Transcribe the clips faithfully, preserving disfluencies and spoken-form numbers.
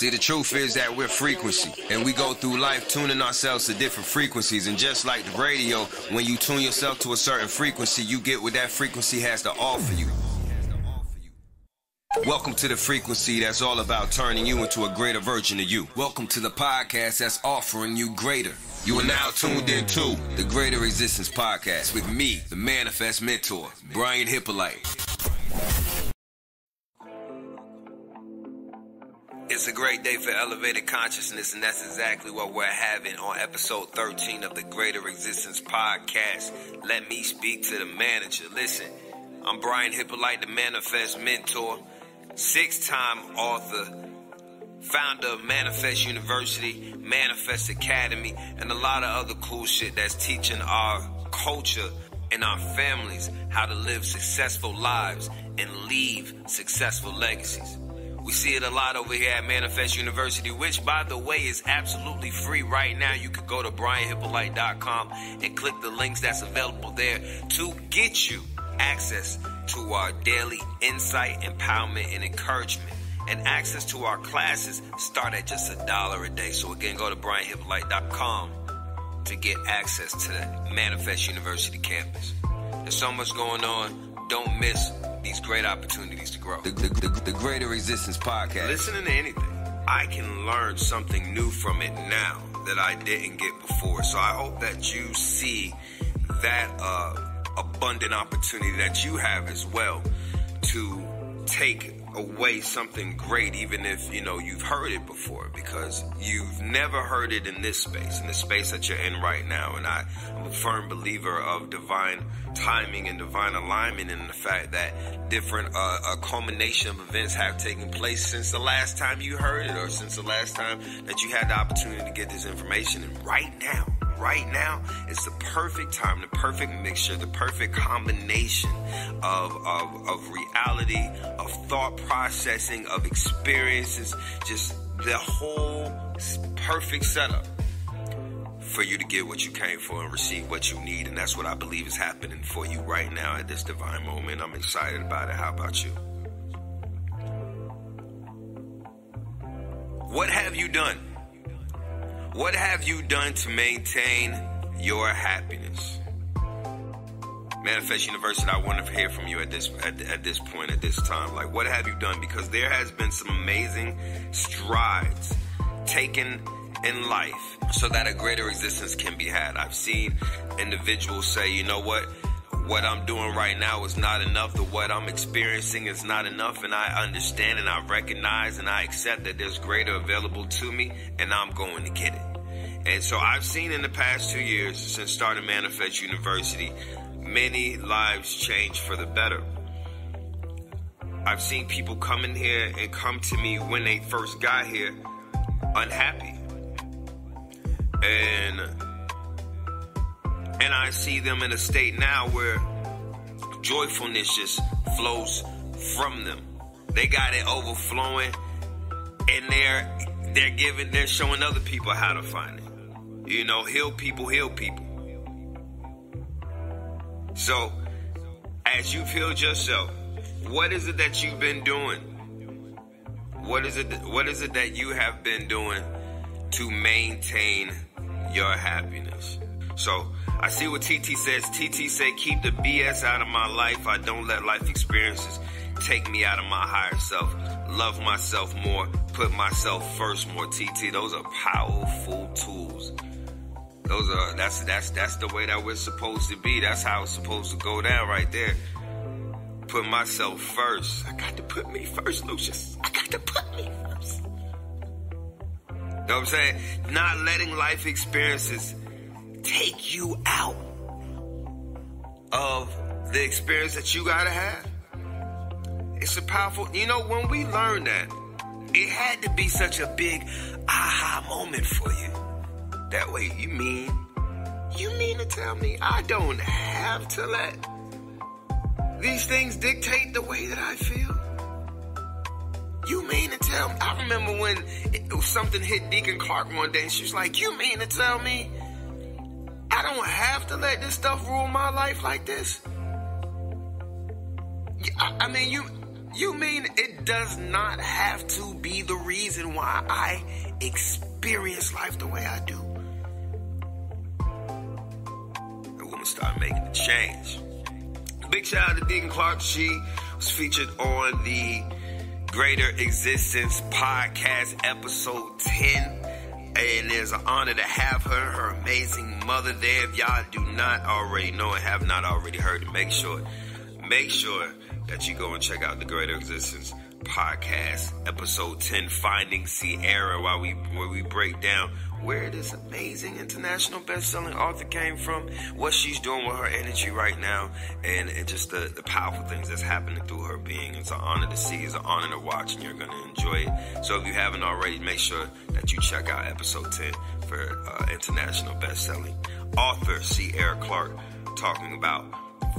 See, the truth is that we're frequency, and we go through life tuning ourselves to different frequencies. And just like the radio, when you tune yourself to a certain frequency, you get what that frequency has to offer you. Welcome to the frequency that's all about turning you into a greater version of you. Welcome to the podcast that's offering you greater. You are now tuned in to the Greater Existence Podcast with me, the Manifest Mentor, Brian Hyppolite. It's a great day for elevated consciousness, and that's exactly what we're having on episode thirteen of the Greater Existence Podcast. Let me speak to the manager. Listen, I'm Brian Hyppolite, the Manifest Mentor, six-time author, founder of Manifest University, Manifest Academy, and a lot of other cool shit that's teaching our culture and our families how to live successful lives and leave successful legacies. We see it a lot over here at Manifest University, which, by the way, is absolutely free right now. You can go to Brian Hyppolite dot com and click the links that's available there to get you access to our daily insight, empowerment, and encouragement. And access to our classes start at just a dollar a day. So again, go to Brian Hyppolite dot com to get access to the Manifest University campus. There's so much going on. Don't miss these great opportunities to grow. The, the, the, the Greater Existence Podcast. Listening to anything, I can learn something new from it now that I didn't get before. So I hope that you see that uh, abundant opportunity that you have as well to take away something great, even if, you know, you've heard it before, because you've never heard it in this space, in the space that you're in right now. And I, I'm a firm believer of divine timing and divine alignment, and the fact that different uh, a culmination of events have taken place since the last time you heard it, or since the last time that you had the opportunity to get this information. And right now, right now, it's the perfect time, the perfect mixture, the perfect combination of, of, of reality, of thought processing, of experiences, just the whole perfect setup for you to get what you came for and receive what you need. And that's what I believe is happening for you right now at this divine moment. I'm excited about it. How about you? What have you done? What have you done to maintain your happiness? Manifest University, I want to hear from you at this at, at this point, at this time. Like, what have you done? Because there has been some amazing strides taken in life so that a greater existence can be had. I've seen individuals say, you know what? What I'm doing right now is not enough. The what I'm experiencing is not enough. And I understand, and I recognize, and I accept that there's greater available to me, and I'm going to get it. And so I've seen in the past two years since starting Manifest University, many lives change for the better. I've seen people come in here and come to me when they first got here unhappy. And... And I see them in a state now where joyfulness just flows from them. They got it overflowing, and they're they're giving, they're showing other people how to find it. You know, heal people, heal people. So, as you've healed yourself, what is it that you've been doing? What is it? What is it that you have been doing to maintain your happiness? So, I see what T T says. T T said, keep the B S out of my life. I don't let life experiences take me out of my higher self. Love myself more. Put myself first more. T T, those are powerful tools. Those are, that's, that's, that's the way that we're supposed to be. That's how it's supposed to go down right there. Put myself first. I got to put me first, Lucius. I got to put me first. You know what I'm saying? Not letting life experiences take you out of the experience that you gotta have. It's a powerful, you know, when we learned that, it had to be such a big aha moment for you. That way, you mean, you mean to tell me I don't have to let these things dictate the way that I feel? You mean to tell me, I remember when it, something hit Deacon Clark one day, and she was like, you mean to tell me I don't have to let this stuff rule my life like this? I, I mean, you You mean it does not have to be the reason why I experience life the way I do? The woman started making the change. Big shout out to Deacon Clark. She was featured on the Greater Existence Podcast, episode ten. And it's an honor to have her and her amazing mother there. If y'all do not already know and have not already heard it, make sure, make sure that you go and check out the Greater Existence Podcast, episode ten, Finding Sierra, while we, where we break down where this amazing international best-selling author came from, what she's doing with her energy right now, and, and just the, the powerful things that's happening through her being. It's an honor to see. It's an honor to watch, and you're going to enjoy it. So if you haven't already, make sure that you check out episode ten for uh, international best-selling author Sierra Clark, talking about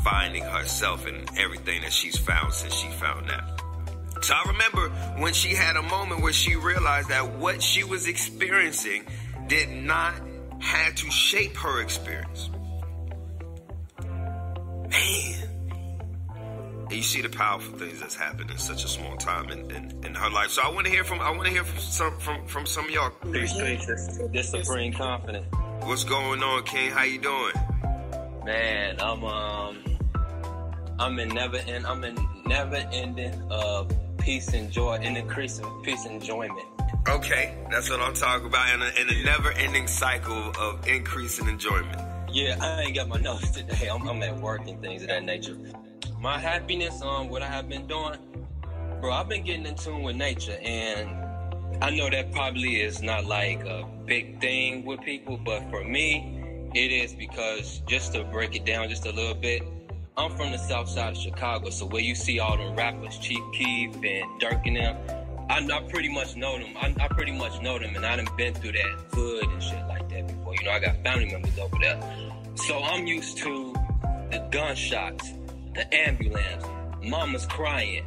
finding herself and everything that she's found since she found that. So I remember when she had a moment where she realized that what she was experiencing did not have to shape her experience. Man. And you see the powerful things that's happened in such a small time in, in, in her life. So I want to hear from I want to hear from some from, from some of y'all. Three spaces. Discipline, confidence. What's going on, King? How you doing? Man, I'm um I'm in never end. I'm in never ending of uh, peace and joy, and increasing peace and enjoyment. Okay, that's what I'm talking about. In a, in a never ending cycle of increasing enjoyment. Yeah, I ain't got my notes today. I'm, I'm at work and things of that nature. My happiness on um, what I have been doing, bro. I've been getting in tune with nature, and I know that probably is not like a big thing with people, but for me, it is, because just to break it down just a little bit. I'm from the south side of Chicago, so where you see all them rappers, Chief Keefe and Dirk and them, I, I pretty much know them. I, I pretty much know them, and I done been through that hood and shit like that before. You know, I got family members over there. So I'm used to the gunshots, the ambulance, mama's crying.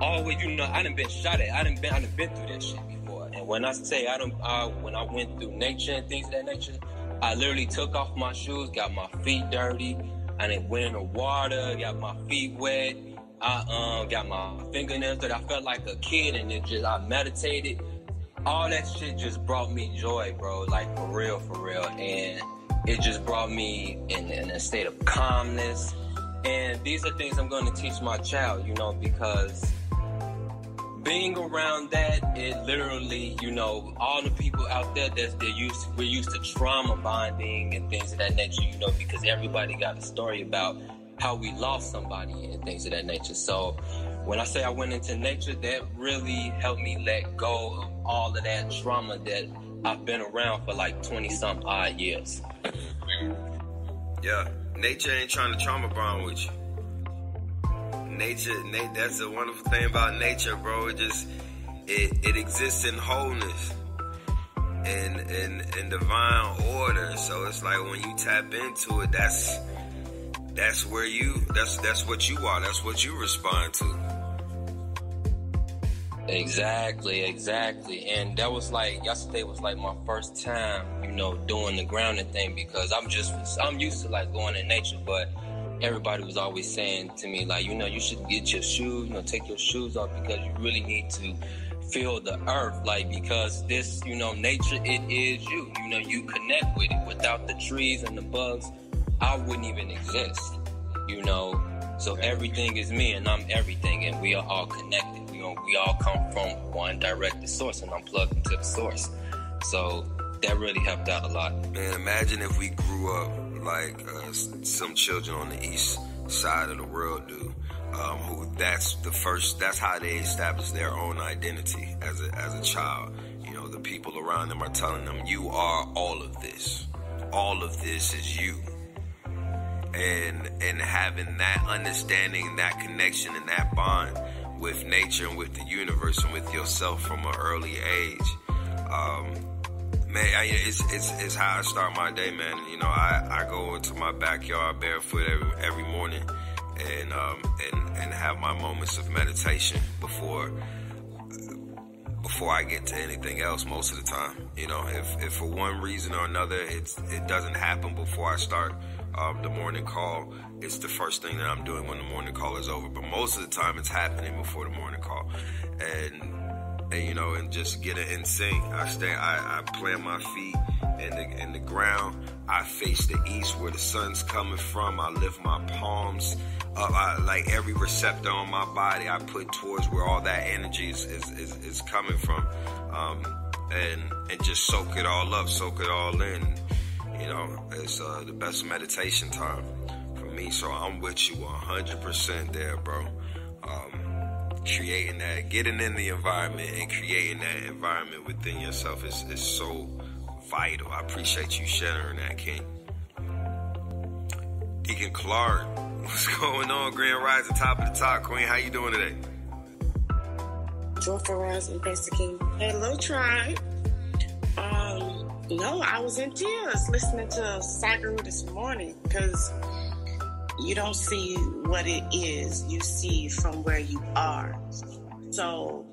Always, you know, I done been shot at. I done been, I done been through that shit before. And when I say I done, I, when I went through nature and things of that nature, I literally took off my shoes, got my feet dirty. I done went in the water, got my feet wet. I um got my fingernails that I felt like a kid, and it just, I meditated. All that shit just brought me joy, bro. Like, for real, for real. And it just brought me in, in a state of calmness. And these are things I'm going to teach my child, you know, because being around that, it literally, you know, all the people out there that's they're used to, we're used to trauma bonding and things of that nature, you know, because everybody got a story about how we lost somebody and things of that nature. So when I say I went into nature, that really helped me let go of all of that trauma that I've been around for like twenty some odd years. Yeah, nature ain't trying to trauma bond with you. Nature, Nate, that's the wonderful thing about nature, bro. It just, it, it exists in wholeness and in, in divine order. So it's like when you tap into it, that's that's where you, that's that's what you are. That's what you respond to. Exactly, exactly. And that was like, yesterday was like my first time, you know, doing the grounding thing, because I'm just, I'm used to like going in nature, but everybody was always saying to me, like, you know, you should get your shoes, you know, take your shoes off, because you really need to feel the earth, like, because this, you know, nature, it is you. You know, you connect with it. Without the trees and the bugs, I wouldn't even exist, you know. So everything is me, and I'm everything, and we are all connected. You know, we all come from one directed source, and I'm plugged into the source. So that really helped out a lot. Man, imagine if we grew up like uh, some children on the east side of the world do, um, who that's the first, that's how they establish their own identity as a, as a child. You know, the people around them are telling them, you are all of this. All of this is you. And, and having that understanding, that connection, and that bond with nature and with the universe and with yourself from an early age, um, man, I, it's, it's it's how I start my day, man. You know, I, I go into my backyard barefoot every, every morning, and um and, and have my moments of meditation before before I get to anything else. Most of the time, you know, if, if for one reason or another, it's it doesn't happen before I start um, the morning call, it's the first thing that I'm doing when the morning call is over. But most of the time it's happening before the morning call. And, and you know, and just getting in sync. I stay, I, I plant my feet in the, in the ground. I face the east where the sun's coming from. I lift my palms up. I, like every receptor on my body, I put towards where all that energy is, is, is, is coming from. Um, and, and just soak it all up, soak it all in. You know, it's uh, the best meditation time for me. So I'm with you one hundred percent there, bro. Um, creating that, getting in the environment and creating that environment within yourself is, is so vital. I appreciate you sharing that, King. Deacon Clark, what's going on? Grand Rising, top of the top, Queen. How you doing today? Joyful Rising, Pastor King. Hello, tribe. Um, no, I was in tears listening to Sagar this morning, because you don't see what it is, you see from where you are. So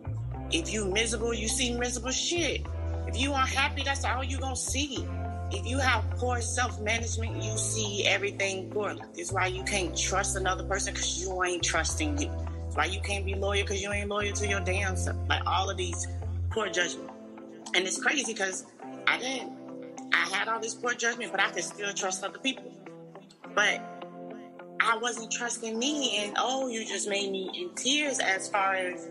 if you miserable, you see miserable shit. If you unhappy, that's all you gonna see. If you have poor self-management, you see everything poorly. It's why you can't trust another person, because you ain't trusting you. It's why you can't be loyal, because you ain't loyal to your damn self. Like all of these poor judgment. And it's crazy, because I didn't, I had all this poor judgment, but I could still trust other people. But I wasn't trusting me, and oh, you just made me in tears as far as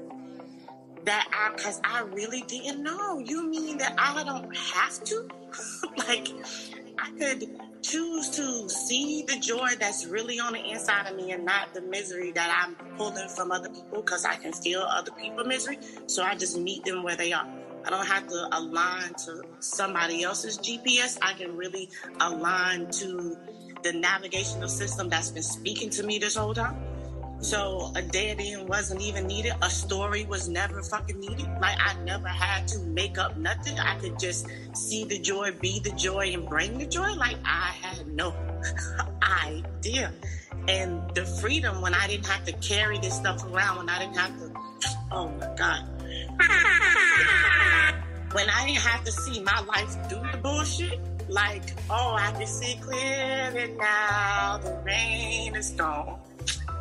that I, because I really didn't know. You mean that I don't have to? Like, I could choose to see the joy that's really on the inside of me and not the misery that I'm pulling from other people, because I can feel other people's misery. So I just meet them where they are. I don't have to align to somebody else's G P S. I can really align to the navigational system that's been speaking to me this whole time. So a dead end wasn't even needed. A story was never fucking needed. Like, I never had to make up nothing. I could just see the joy, be the joy, and bring the joy. Like, I had no idea. And the freedom when I didn't have to carry this stuff around, when I didn't have to, oh my God. When I didn't have to see my life through the bullshit, like, oh, I can see clearly now, the rain is gone.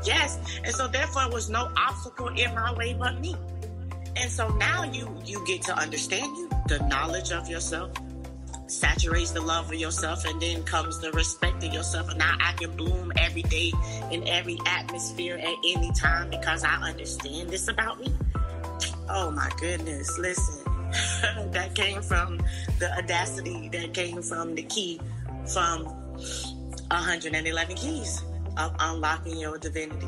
Yes, and so therefore there was no obstacle in my way but me. And so now you you get to understand you. The knowledge of yourself saturates the love of yourself, and then comes the respect of yourself. And now I can bloom every day in every atmosphere at any time, because I understand this about me. Oh my goodness, listen. That came from the audacity, that came from the key, from one hundred eleven keys. Of unlocking your divinity.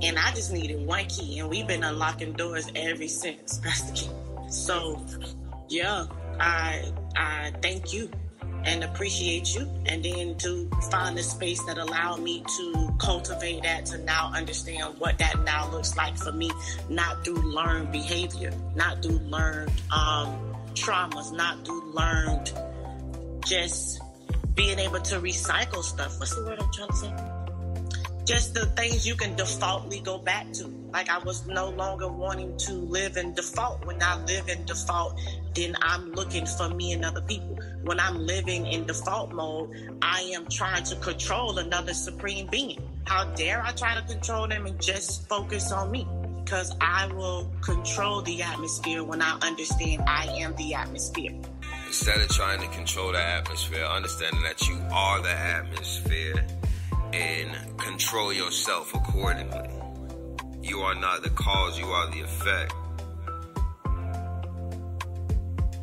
And I just needed one key, and we've been unlocking doors ever since. That's the key. So yeah, I I thank you and appreciate you, and then to find the space that allowed me to cultivate that, to now understand what that now looks like for me, not through learned behavior, not through learned um, traumas, not through learned just being able to recycle stuff. What's the word I'm trying to say? Just the things you can defaultly go back to. Like, I was no longer wanting to live in default. When I live in default, then I'm looking for me and other people. When I'm living in default mode, I am trying to control another supreme being. How dare I try to control them and just focus on me? Because I will control the atmosphere when I understand I am the atmosphere. Instead of trying to control the atmosphere, understanding that you are the atmosphere, and control yourself accordingly. You are not the cause, you are the effect.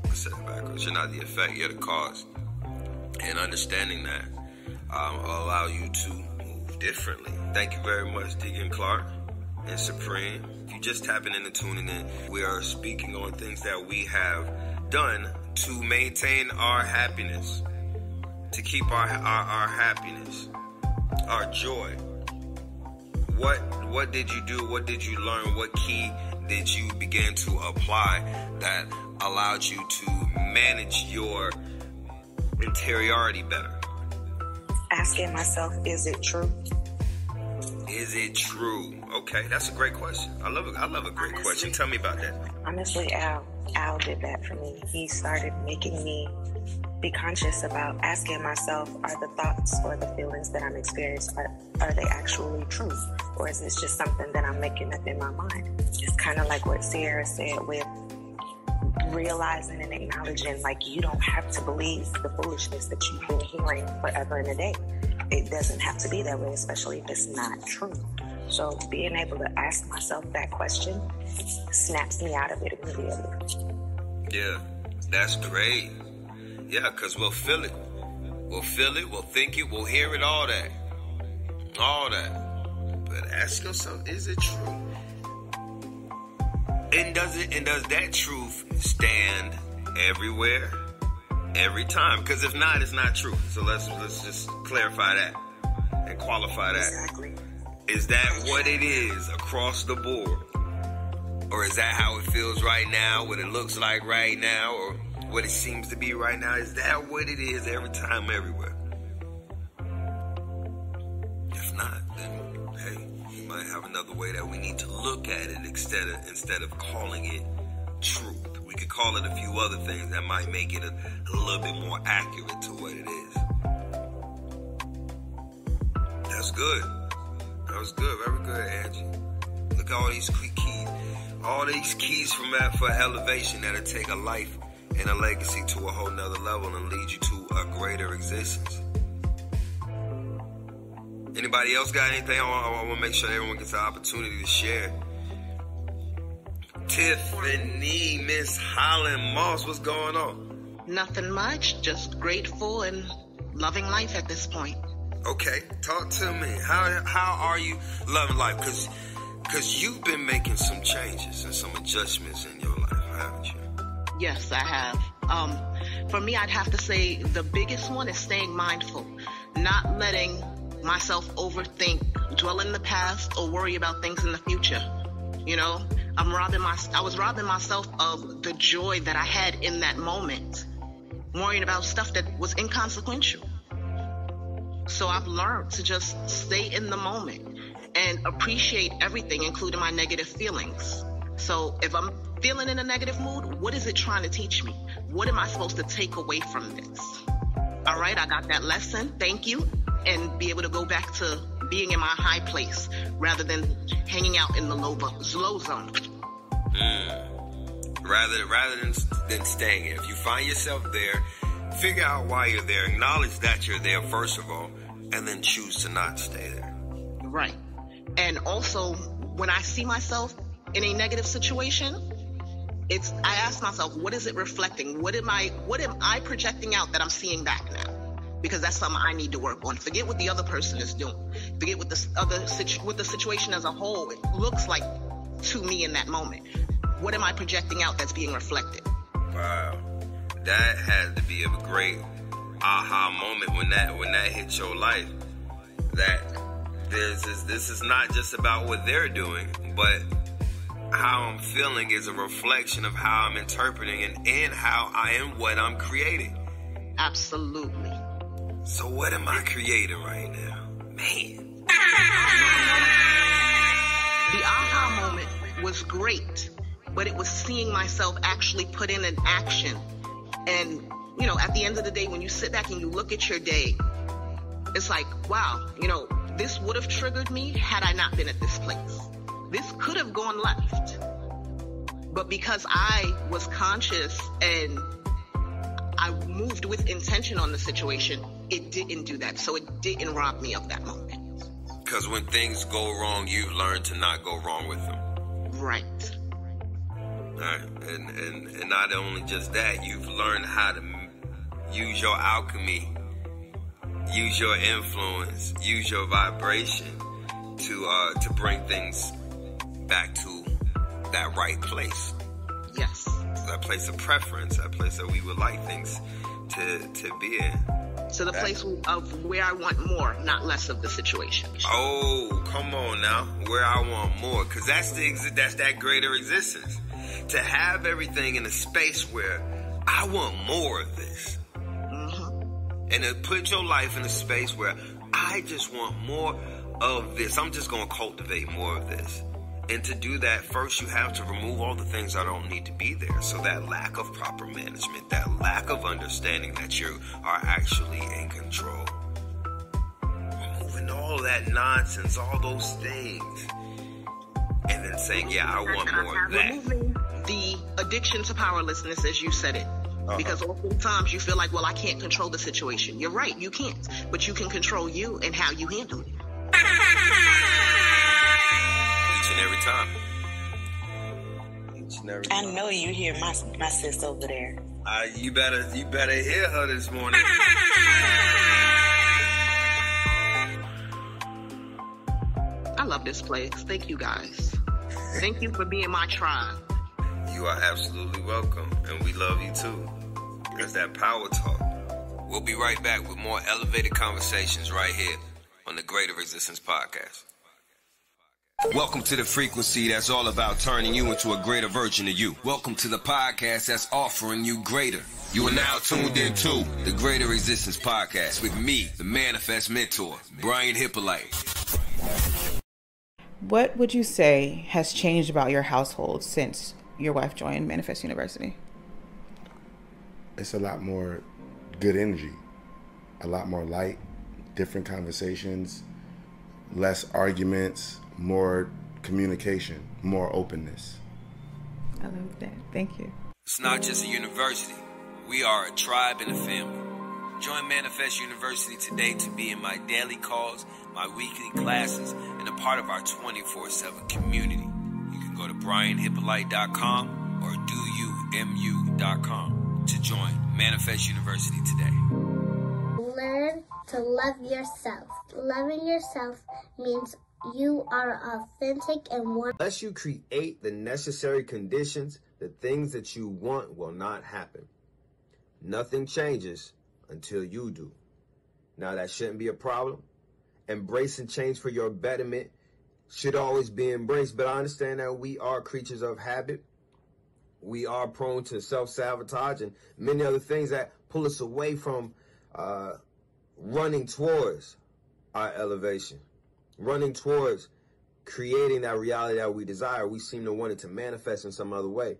I said it backwards. You're not the effect, you're the cause. And understanding that um, will allow you to move differently. Thank you very much, Deacon Clark and Supreme. If you're just tapping in and tuning in, we are speaking on things that we have done to maintain our happiness, to keep our, our, our happiness. Our joy. What what did you do? What did you learn? What key did you begin to apply that allowed you to manage your interiority better? Asking myself, is it true? Is it true? Okay, that's a great question. I love it. I love a great honestly, question. Tell me about that. Honestly, Al, Al did that for me. He started making me be conscious about asking myself, are the thoughts or the feelings that I'm experiencing, are, are they actually true? Or is this just something that I'm making up in my mind? It's kind of like what Sierra said with realizing and acknowledging, like, you don't have to believe the foolishness that you've been hearing forever and a day. It doesn't have to be that way, especially if it's not true. So being able to ask myself that question snaps me out of it immediately. Yeah, that's great. Yeah, because we'll feel it. We'll feel it, we'll think it, we'll hear it, all that. All that. But ask yourself, is it true? And does it, and does that truth stand everywhere, every time? Because if not, it's not true. So let's let's just clarify that and qualify that. Exactly. Is that what it is across the board? Or is that how it feels right now, what it looks like right now, or what it seems to be right now? Is that what it is every time, everywhere? If not, then hey, we might have another way that we need to look at it instead of, instead of calling it truth. We could call it a few other things that might make it a, a little bit more accurate to what it is. That's good. That was good. Very good, Angie. Look at all these keys. All these keys from that for elevation that'll take a life and a legacy to a whole nother level and lead you to a greater existence. Anybody else got anything? I want, I want to make sure everyone gets the opportunity to share. Tiffany, Miss Holland Moss, what's going on? Nothing much, just grateful and loving life at this point. Okay, talk to me. How how are you loving life? Because because you've been making some changes and some adjustments in your life, haven't you? Yes, I have. Um, for me, I'd have to say the biggest one is staying mindful, not letting myself overthink, dwell in the past, or worry about things in the future. You know, I'm robbing my, I was robbing myself of the joy that I had in that moment, worrying about stuff that was inconsequential. So I've learned to just stay in the moment and appreciate everything, including my negative feelings. So if I'm feeling in a negative mood, what is it trying to teach me? What am I supposed to take away from this? All right, I got that lesson. Thank you. And be able to go back to being in my high place rather than hanging out in the low, low zone. Mm. Rather, rather than, than staying here. If you find yourself there, figure out why you're there. Acknowledge that you're there, first of all, and then choose to not stay there. Right. And also, when I see myself in a negative situation, it's I ask myself, what is it reflecting? What am I, what am I projecting out that I'm seeing back now? Because that's something I need to work on. Forget what the other person is doing. Forget what the other situ- what the situation as a whole it looks like to me in that moment. What am I projecting out that's being reflected? Wow, that had to be a great aha moment when that when that hit your life. That this is this is not just about what they're doing, but how I'm feeling is a reflection of how I'm interpreting and and how I am what I'm creating. Absolutely. So what am I creating right now? Man. The aha moment was great, but it was seeing myself actually put in an action. And, you know, at the end of the day, when you sit back and you look at your day, it's like, wow, you know, this would have triggered me had I not been at this place. This could have gone left. But because I was conscious and I moved with intention on the situation, it didn't do that. So it didn't rob me of that moment. Because when things go wrong, you've learned to not go wrong with them. Right. All right. And, and, and not only just that, you've learned how to use your alchemy, use your influence, use your vibration to, uh, to bring things back to that right place. Yes. That place of preference, that place that we would like things to to be in. So the place of where I want more, not less of the situation. Oh, come on now, where I want more, because that's the exi- that's that greater existence. To have everything in a space where I want more of this, mm-hmm. and to put your life in a space where I just want more of this. I'm just gonna cultivate more of this. And to do that, first you have to remove all the things that don't need to be there. So that lack of proper management, that lack of understanding that you are actually in control. Removing all that nonsense, all those things. And then saying, yeah, I want more of that. Removing the addiction to powerlessness, as you said it. Uh-huh. Because oftentimes you feel like, well, I can't control the situation. You're right, you can't. But you can control you and how you handle it. Each and every time. Each and every time. I know you hear my my sis over there. Uh, you better you better hear her this morning. I love this place. Thank you guys. Thank you for being my tribe. You are absolutely welcome, and we love you too. That's that power talk. We'll be right back with more elevated conversations right here on the Greater Existence Podcast. Welcome to the frequency that's all about turning you into a greater version of you. Welcome to the podcast that's offering you greater. You are now tuned in to the Greater Existence Podcast with me, the Manifest Mentor, Brian Hyppolite. What would you say has changed about your household since your wife joined Manifest University? It's a lot more good energy, a lot more light, different conversations, less arguments, more communication, more openness. I love that. Thank you. It's not just a university. We are a tribe and a family. Join Manifest University today to be in my daily calls, my weekly classes, and a part of our twenty-four seven community. Go to Brian Hyppolite dot com or Do You M U dot com to join Manifest University today. Learn to love yourself. Loving yourself means you are authentic and one. Unless you create the necessary conditions, the things that you want will not happen. Nothing changes until you do. Now, that shouldn't be a problem. Embrace and change for your betterment should always be embraced, but I understand that we are creatures of habit. We are prone to self-sabotage and many other things that pull us away from uh, running towards our elevation, running towards creating that reality that we desire. We seem to want it to manifest in some other way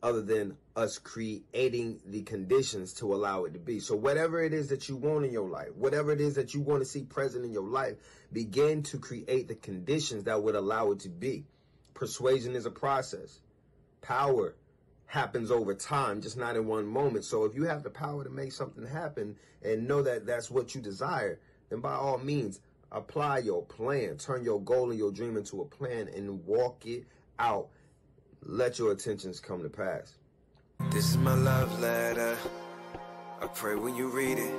other than us creating the conditions to allow it to be. So whatever it is that you want in your life, whatever it is that you want to see present in your life, begin to create the conditions that would allow it to be. Persuasion is a process. Power happens over time, just not in one moment. So if you have the power to make something happen and know that that's what you desire, then by all means, apply your plan. Turn your goal and your dream into a plan and walk it out. Let your intentions come to pass. This is my love letter. I pray when you read it,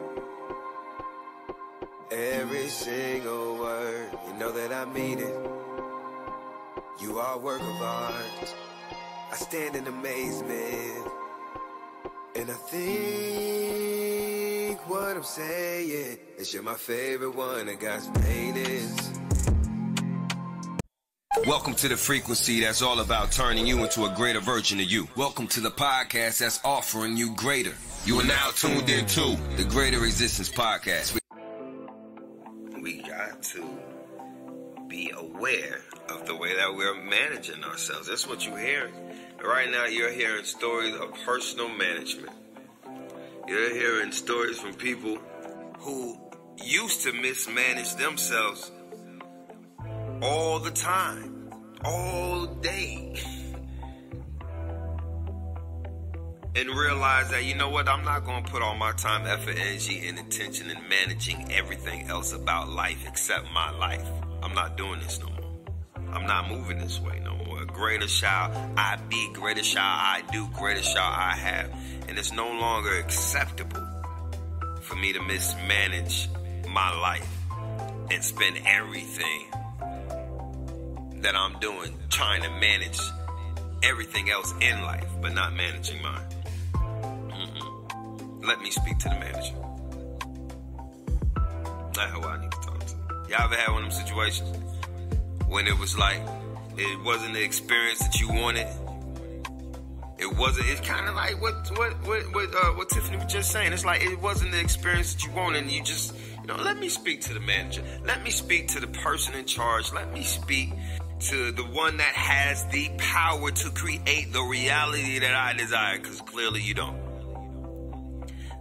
every single word, you know that I mean it. You are a work of art. I stand in amazement, and I think what I'm saying is you're my favorite one. I got some haters. Welcome to the frequency that's all about turning you into a greater version of you. Welcome to the podcast that's offering you greater. You are now tuned in to the Greater Existence Podcast. We got to be aware of the way that we're managing ourselves. That's what you're hearing. Right now you're hearing stories of personal management. You're hearing stories from people who used to mismanage themselves all the time, all day, and realize that, you know what, I'm not going to put all my time, effort, energy, and attention in managing everything else about life except my life. I'm not doing this no more. I'm not moving this way no more. Greater shall I be, greater shall I do, greater shall I have. And it's no longer acceptable for me to mismanage my life and spend everything that I'm doing trying to manage everything else in life, but not managing mine. Mm-mm. Let me speak to the manager. That's who I need to talk to. Y'all ever had one of them situations when it was like it wasn't the experience that you wanted? It wasn't. It's kind of like what what what what, uh, what Tiffany was just saying. It's like it wasn't the experience that you wanted, and you just, you know, let me speak to the manager. Let me speak to the person in charge. Let me speak to the one that has the power to create the reality that I desire, because clearly you don't.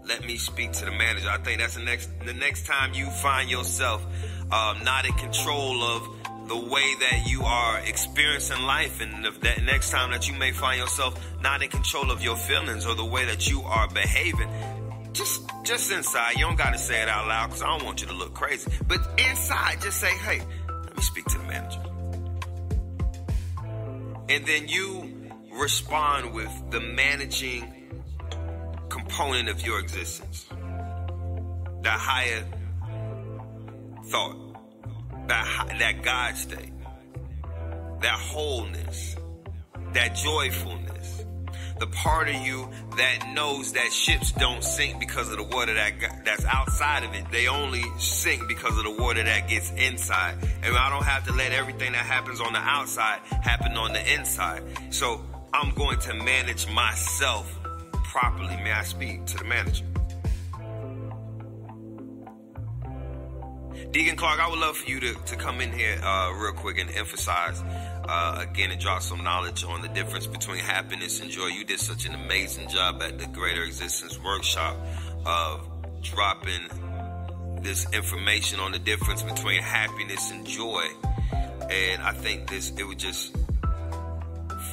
Let me speak to the manager. I think that's the next the next time you find yourself um, not in control of the way that you are experiencing life, and the, that next time that you may find yourself not in control of your feelings or the way that you are behaving, just just inside, you don't got to say it out loud because I don't want you to look crazy, but inside just say, hey, let me speak to the manager. And then you respond with the managing component of your existence, that higher thought, that high, that God state, that wholeness, that joyfulness, the part of you that knows that ships don't sink because of the water that that's outside of it. They only sink because of the water that gets inside. And I don't have to let everything that happens on the outside happen on the inside. So I'm going to manage myself properly. May I speak to the manager? Deacon Clark, I would love for you to, to come in here uh, real quick and emphasize uh, again and drop some knowledge on the difference between happiness and joy. You did such an amazing job at the Greater Existence Workshop of dropping this information on the difference between happiness and joy. And I think this, it would just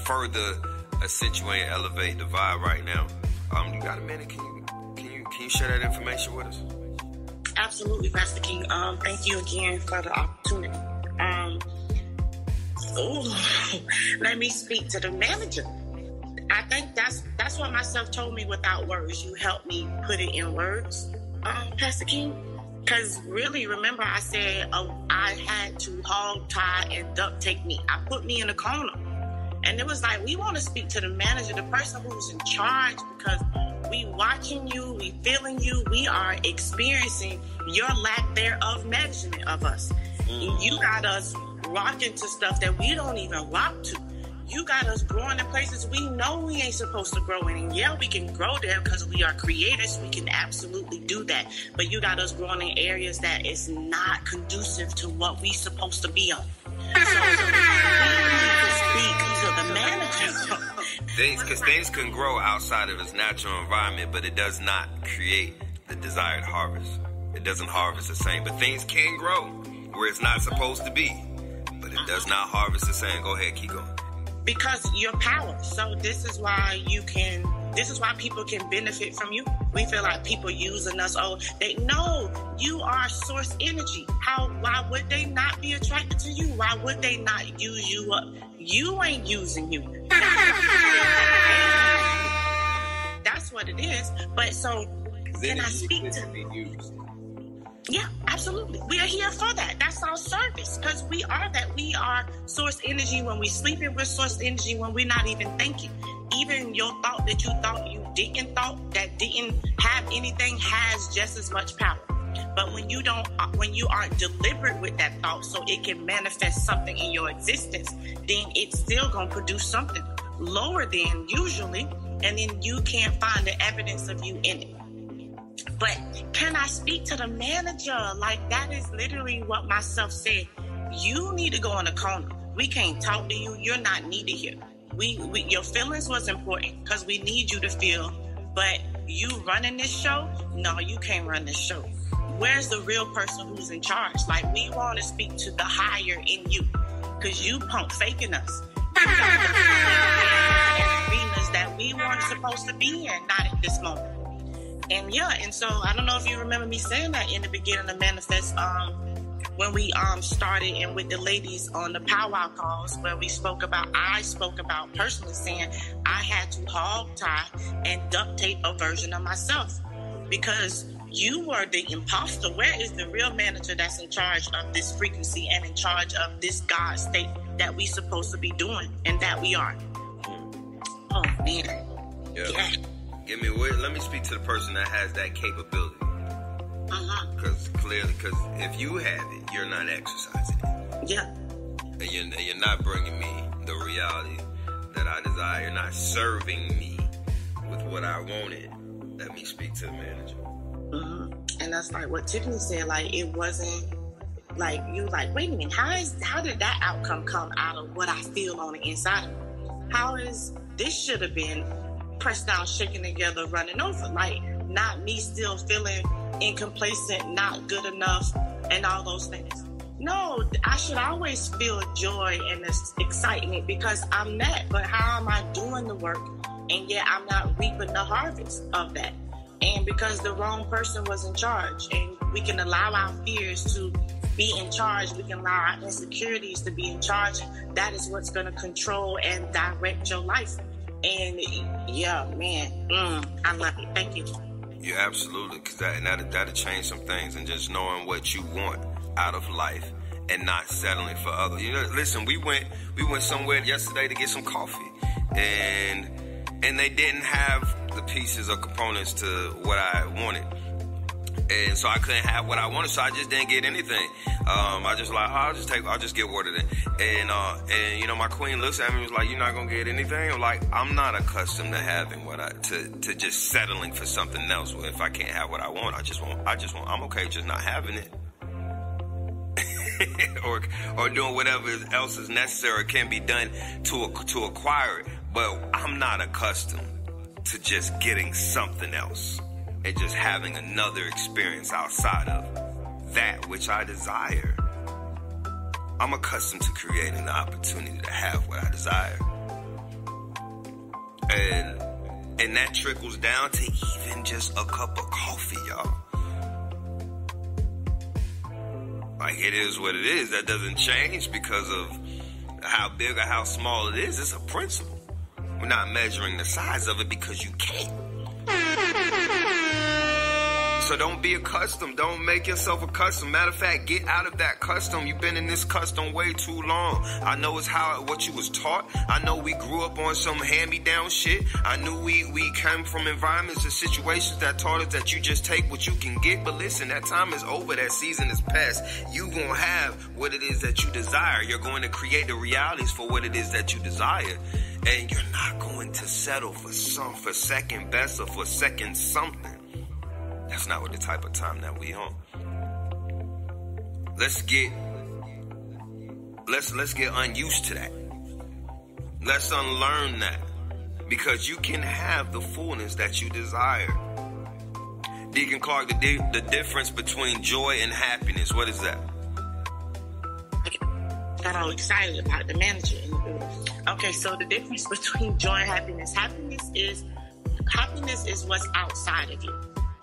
further accentuate and elevate the vibe right now. Um, you got a minute? Can you can you can you share that information with us? Absolutely, Pastor King. Um, thank you again for the opportunity. Um, ooh, let me speak to the manager. I think that's that's what myself told me without words. You helped me put it in words, um, Pastor King. Because really, remember I said oh, I had to hog tie and duct tape me. I put me in a corner, and it was like we want to speak to the manager, the person who's in charge, because we watching you, we feeling you, we are experiencing your lack thereof measurement of us. Mm. You got us rocking to stuff that we don't even rock to. You got us growing in places we know we ain't supposed to grow in. And yeah, we can grow there because we are creators. We can absolutely do that. But you got us growing in areas that is not conducive to what we supposed to be on. So we need to speak the manager. Things, because things can grow outside of its natural environment, but it does not create the desired harvest. It doesn't harvest the same, but things can grow where it's not supposed to be, but it does not harvest the same. Go ahead, keep going. Because your power. So this is why you can, this is why people can benefit from you. We feel like people using us. Oh, they know you are source energy. How, why would they not be attracted to you? Why would they not use you up? You ain't using you. That's what it is. But so, can I speak to you? Yeah, absolutely. We are here for that. That's our service, because we are that. We are source energy when we're sleeping. We're source energy when we're not even thinking. Even your thought that you thought you didn't thought that didn't have anything has just as much power. But when you don't, when you aren't deliberate with that thought so it can manifest something in your existence, then it's still going to produce something lower than usually, and then you can't find the evidence of you in it. But can I speak to the manager? Like, that is literally what myself said. You need to go in a corner. We can't talk to you. You're not needed here. We, we your feelings was important because we need you to feel, but you running this show? No, you can't run this show. Where's the real person who's in charge? Like, we want to speak to the higher in you, because you punk faking us. You got the arenas that we weren't supposed to be in, not at this moment. And yeah, and so I don't know if you remember me saying that in the beginning of Manifest, um, when we um started and with the ladies on the powwow calls, where we spoke about, I spoke about personally saying I had to hog tie and duct tape a version of myself, because you were the imposter. Where is the real manager that's in charge of this frequency and in charge of this God state that we supposed to be doing and that we are? Oh, man. Yeah. yeah. Give me, let me speak to the person that has that capability. Uh-huh. Because clearly, because if you have it, you're not exercising it. Yeah. And you're, and you're not bringing me the reality that I desire. You're not serving me with what I wanted. Let me speak to the manager. Mm-hmm. And that's like what Tiffany said, like, it wasn't Like, you like, wait a minute, how is how did that outcome come out of what I feel on the inside of me? How is this should have been pressed down, shaken together, running over? Like, not me still feeling incomplacent, not good enough, and all those things. No, I should always feel joy and this excitement because I'm that, but how am I doing the work and yet I'm not reaping the harvest of that? And because the wrong person was in charge, and we can allow our fears to be in charge, we can allow our insecurities to be in charge. That is what's going to control and direct your life. And yeah, man, mm, I love it. Thank you. Yeah, absolutely. Cause that, and that, that'll change some things, and just knowing what you want out of life and not settling for others. You know, listen, we went, we went somewhere yesterday to get some coffee, and, and they didn't have the pieces or components to what I wanted. And so I couldn't have what I wanted, so I just didn't get anything. Um, I just like, oh, I'll just take, I'll just get water then. And, uh, and you know, my queen looks at me and was like, you're not going to get anything? I'm like, I'm not accustomed to having what I, to, to just settling for something else. Well, if I can't have what I want, I just want, I just want, I'm okay just not having it. or, or doing whatever else is necessary or can be done to, to acquire it. But I'm not accustomed to just getting something else and just having another experience outside of that which I desire. I'm accustomed to creating the opportunity to have what I desire. And and that trickles down to even just a cup of coffee, y'all. Like, it is what it is. That doesn't change because of how big or how small it is. It's a principle. We're not measuring the size of it because you can't. So don't be accustomed. Don't make yourself accustomed. Matter of fact, get out of that custom. You've been in this custom way too long. I know it's how what you was taught. I know we grew up on some hand-me-down shit. I knew we, we came from environments and situations that taught us that you just take what you can get. But listen, that time is over. That season is past. You gonna have what it is that you desire. You're going to create the realities for what it is that you desire. And you're not going to settle for some, for second best or for second something. That's not what the type of time that we on. Let's get let's let's get unused to that. Let's unlearn that. Because you can have the fullness that you desire. Deacon Clark, the di- the difference between joy and happiness, what is that? Got all excited about the manager in the building. Okay, so the difference between joy and happiness. Happiness is happiness is what's outside of you.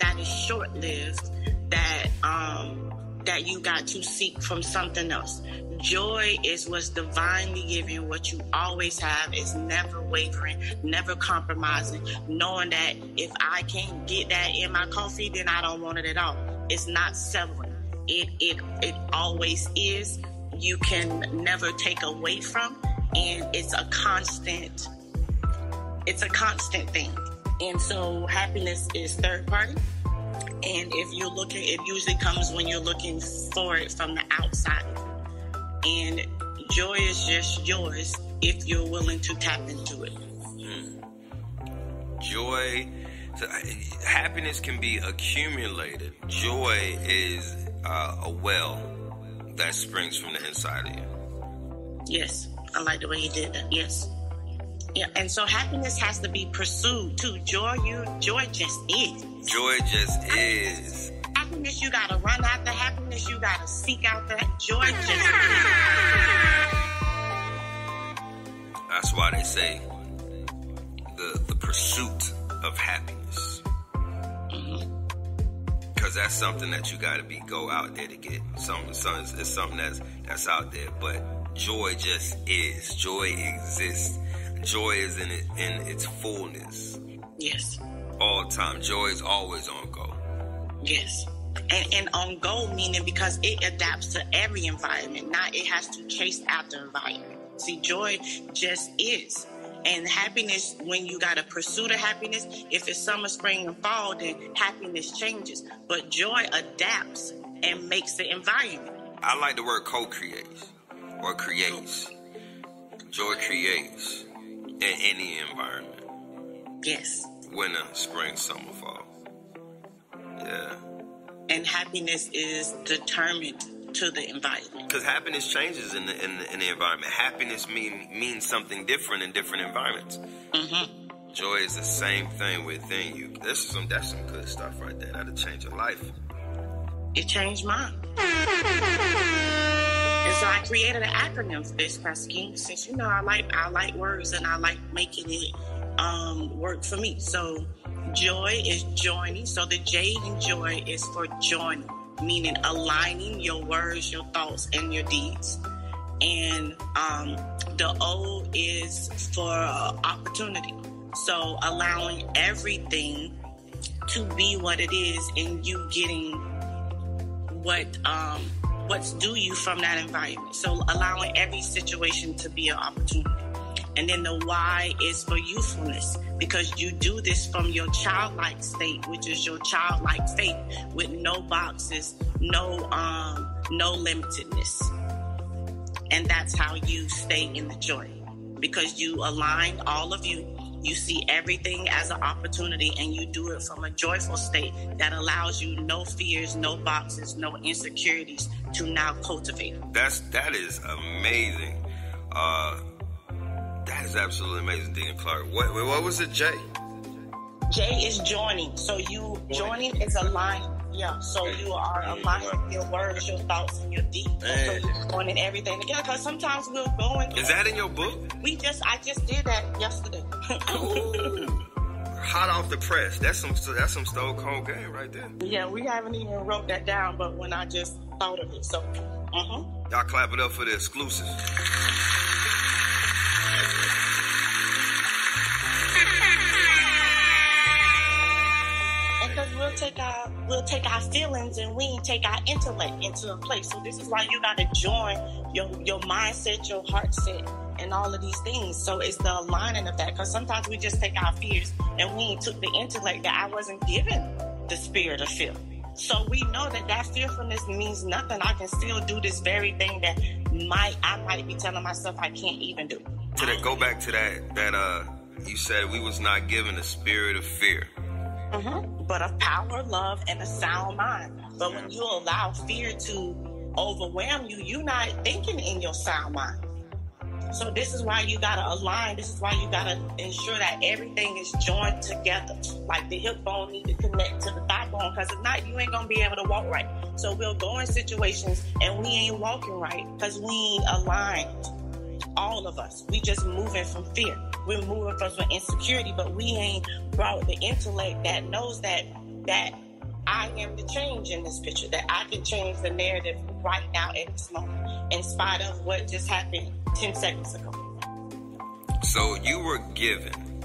That is short-lived, that um, that you got to seek from something else. Joy is what's divinely given, what you always have, is never wavering, never compromising, knowing that if I can't get that in my coffee, then I don't want it at all. It's not settling. It, it, it always is. You can never take away from, and it's a constant, it's a constant thing. And so happiness is third party. And if you're looking, it usually comes when you're looking for it from the outside. And joy is just yours if you're willing to tap into it. Mm. Joy, so, happiness can be accumulated. Joy is uh, a well that springs from the inside of you. Yes, I like the way you did that. Yes. Yeah, and so happiness has to be pursued too. Joy, you, joy just is. Joy just happiness, is. Happiness, you gotta run after. Happiness, you gotta seek out that. Joy just is. That's why they say the the pursuit of happiness, mm-hmm. Cause that's something that you gotta be go out there to get. Something, something it's something that's that's out there. But joy just is. Joy exists. Joy is in it in its fullness. Yes. All time. Joy is always on go. Yes. And, and on go meaning because it adapts to every environment. Not it has to chase after environment. See, joy just is. And happiness, when you got to pursue the happiness, if it's summer, spring, and fall, then happiness changes. But joy adapts and makes the environment. I like the word co-creates or creates. Joy creates. In any environment. Yes. Winter, spring, summer, fall. Yeah. And happiness is determined. to the environment. Because happiness changes in the, in the, in the environment. Happiness mean, means something different in different environments. Mm-hmm. Joy is the same thing within you. This is some, that's some good stuff right there. That'll change your life. It changed mine. And so I created an acronym for this, Pastor King, since you know I like I like words and I like making it um, work for me. So joy is joining. So the J in joy is for joining, meaning aligning your words, your thoughts, and your deeds. And um, the O is for uh, opportunity. So allowing everything to be what it is, and you getting what. Um, What's due you from that environment. So allowing every situation to be an opportunity. And then the why is for youthfulness, because you do this from your childlike state, which is your childlike faith with no boxes, no um, no limitedness. And that's how you stay in the joy, because you align all of you. You see everything as an opportunity, and you do it from a joyful state that allows you no fears, no boxes, no insecurities to now cultivate. That's, that is amazing. Uh, that is absolutely amazing, Deacon Clark. What, what was it, J? J is joining. So you, joining is aligned. Yeah, so you are aligning your words, your thoughts, and your deeds. So you're joining everything together, because sometimes we're going. Is that in your book? We just, I just did that yesterday. Ooh, hot off the press. That's some, that's some stone cold game right there. Yeah, we haven't even wrote that down, but when I just thought of it, so. Uh-huh. Y'all clap it up for the exclusive. We'll take our we'll take our feelings and we take our intellect into a place. So this is why you gotta join your your mindset, your heart set, and all of these things. So it's the aligning of that, because sometimes we just take our fears and we took the intellect that I wasn't given the spirit of fear. So we know that that fearfulness means nothing. I can still do this very thing that might I might be telling myself I can't even do. To that, go back to that that uh you said we was not given the spirit of fear. Mm-hmm. But of power, love, and a sound mind. But when you allow fear to overwhelm you, you're not thinking in your sound mind. So this is why you gotta align. This is why you gotta ensure that everything is joined together. Like the hip bone need to connect to the thigh bone, because if not, you ain't gonna be able to walk right. So we'll go in situations and we ain't walking right because we ain't aligned. All of us, we just moving from fear. We're moving from some insecurity, but we ain't brought the intellect that knows that that I am the change in this picture, that I can change the narrative right now at this moment, in spite of what just happened ten seconds ago. So you were given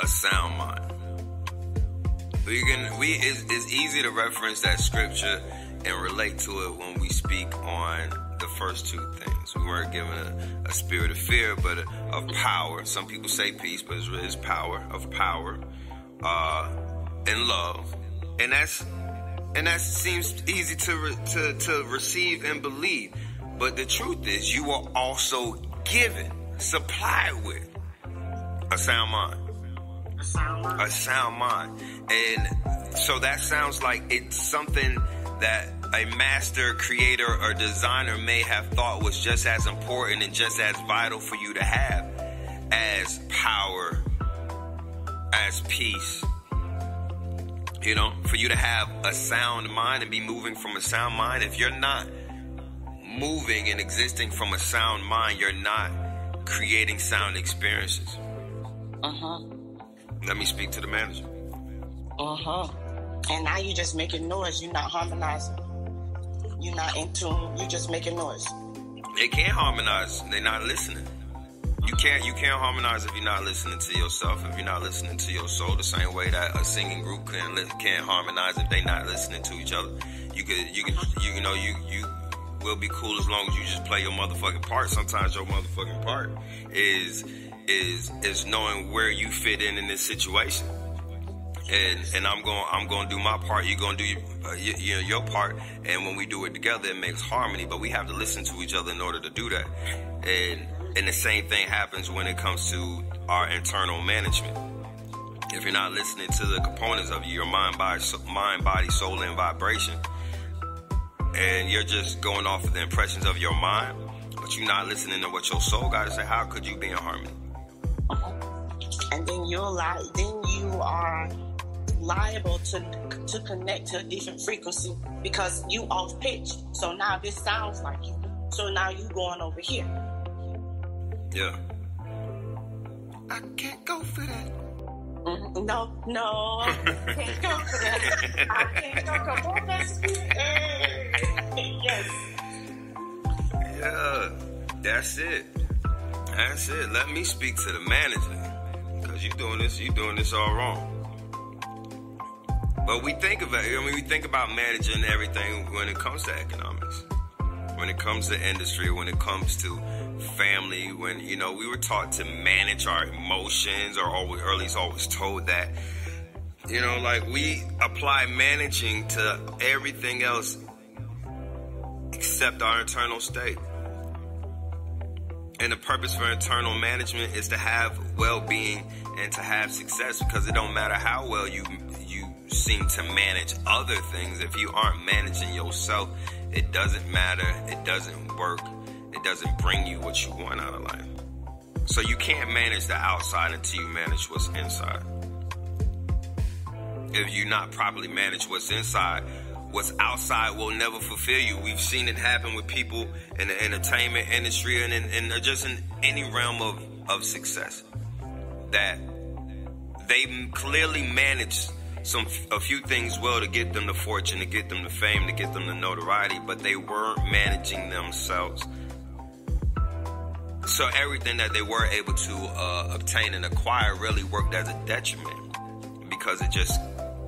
a sound mind. We can, we it's, it's easy to reference that scripture and relate to it when we speak on the first two things. We weren't given a, a spirit of fear, but a, of power. Some people say peace, but it's, it's power, of power, uh, and love. And that's, and that seems easy to, re, to to receive and believe. But the truth is, you are also given, supplied with a sound mind. A sound mind. A sound mind. And so that sounds like it's something that a master, creator, or designer may have thought was just as important and just as vital for you to have as power, as peace. You know, for you to have a sound mind and be moving from a sound mind. If you're not moving and existing from a sound mind, you're not creating sound experiences. Uh-huh. Let me speak to the manager. Uh-huh. And now you're just making noise. You're not harmonizing. You're not in tune. You're just making noise. They can't harmonize. They're not listening. You can't, you can't harmonize if you're not listening to yourself, if you're not listening to your soul, the same way that a singing group can, can't harmonize if they're not listening to each other. You could, you could, you, you know, you, you will be cool as long as you just play your motherfucking part. Sometimes your motherfucking part is, is, is knowing where you fit in in this situation. And, and I'm going I'm going to do my part, you're going to do uh, you, you know, your part, and when we do it together, it makes harmony, but we have to listen to each other in order to do that. And and the same thing happens when it comes to our internal management. If you're not listening to the components of you, your mind, body, mind, body, soul, and vibration, and you're just going off of the impressions of your mind, but you're not listening to what your soul got to say, how could you be in harmony? And then you're li- then you are liable to to connect to a different frequency because you off pitch. So now this sounds like you. So now you going over here. Yeah. I can't go for that. Mm-hmm. No, no, I can't go for that. I can't go. Come on, that's me. Hey. Yes. Yeah, that's it. That's it. Let me speak to the manager, because you doing this, you doing this all wrong. But we think about, I mean, we think about managing everything when it comes to economics, when it comes to industry, when it comes to family, when, you know, we were taught to manage our emotions, or always, or at least always told that, you know, like we apply managing to everything else except our internal state. And the purpose for internal management is to have well-being and to have success, because it don't matter how well you you seem to manage other things. If you aren't managing yourself, it doesn't matter. It doesn't work. It doesn't bring you what you want out of life. So you can't manage the outside until you manage what's inside. If you not properly manage what's inside, what's outside will never fulfill you. We've seen it happen with people in the entertainment industry and in, and just in any realm of, of success, that they clearly managed some a few things well to get them the fortune, to get them the fame, to get them the notoriety, but they weren't managing themselves. So everything that they were able to uh, obtain and acquire really worked as a detriment, because it just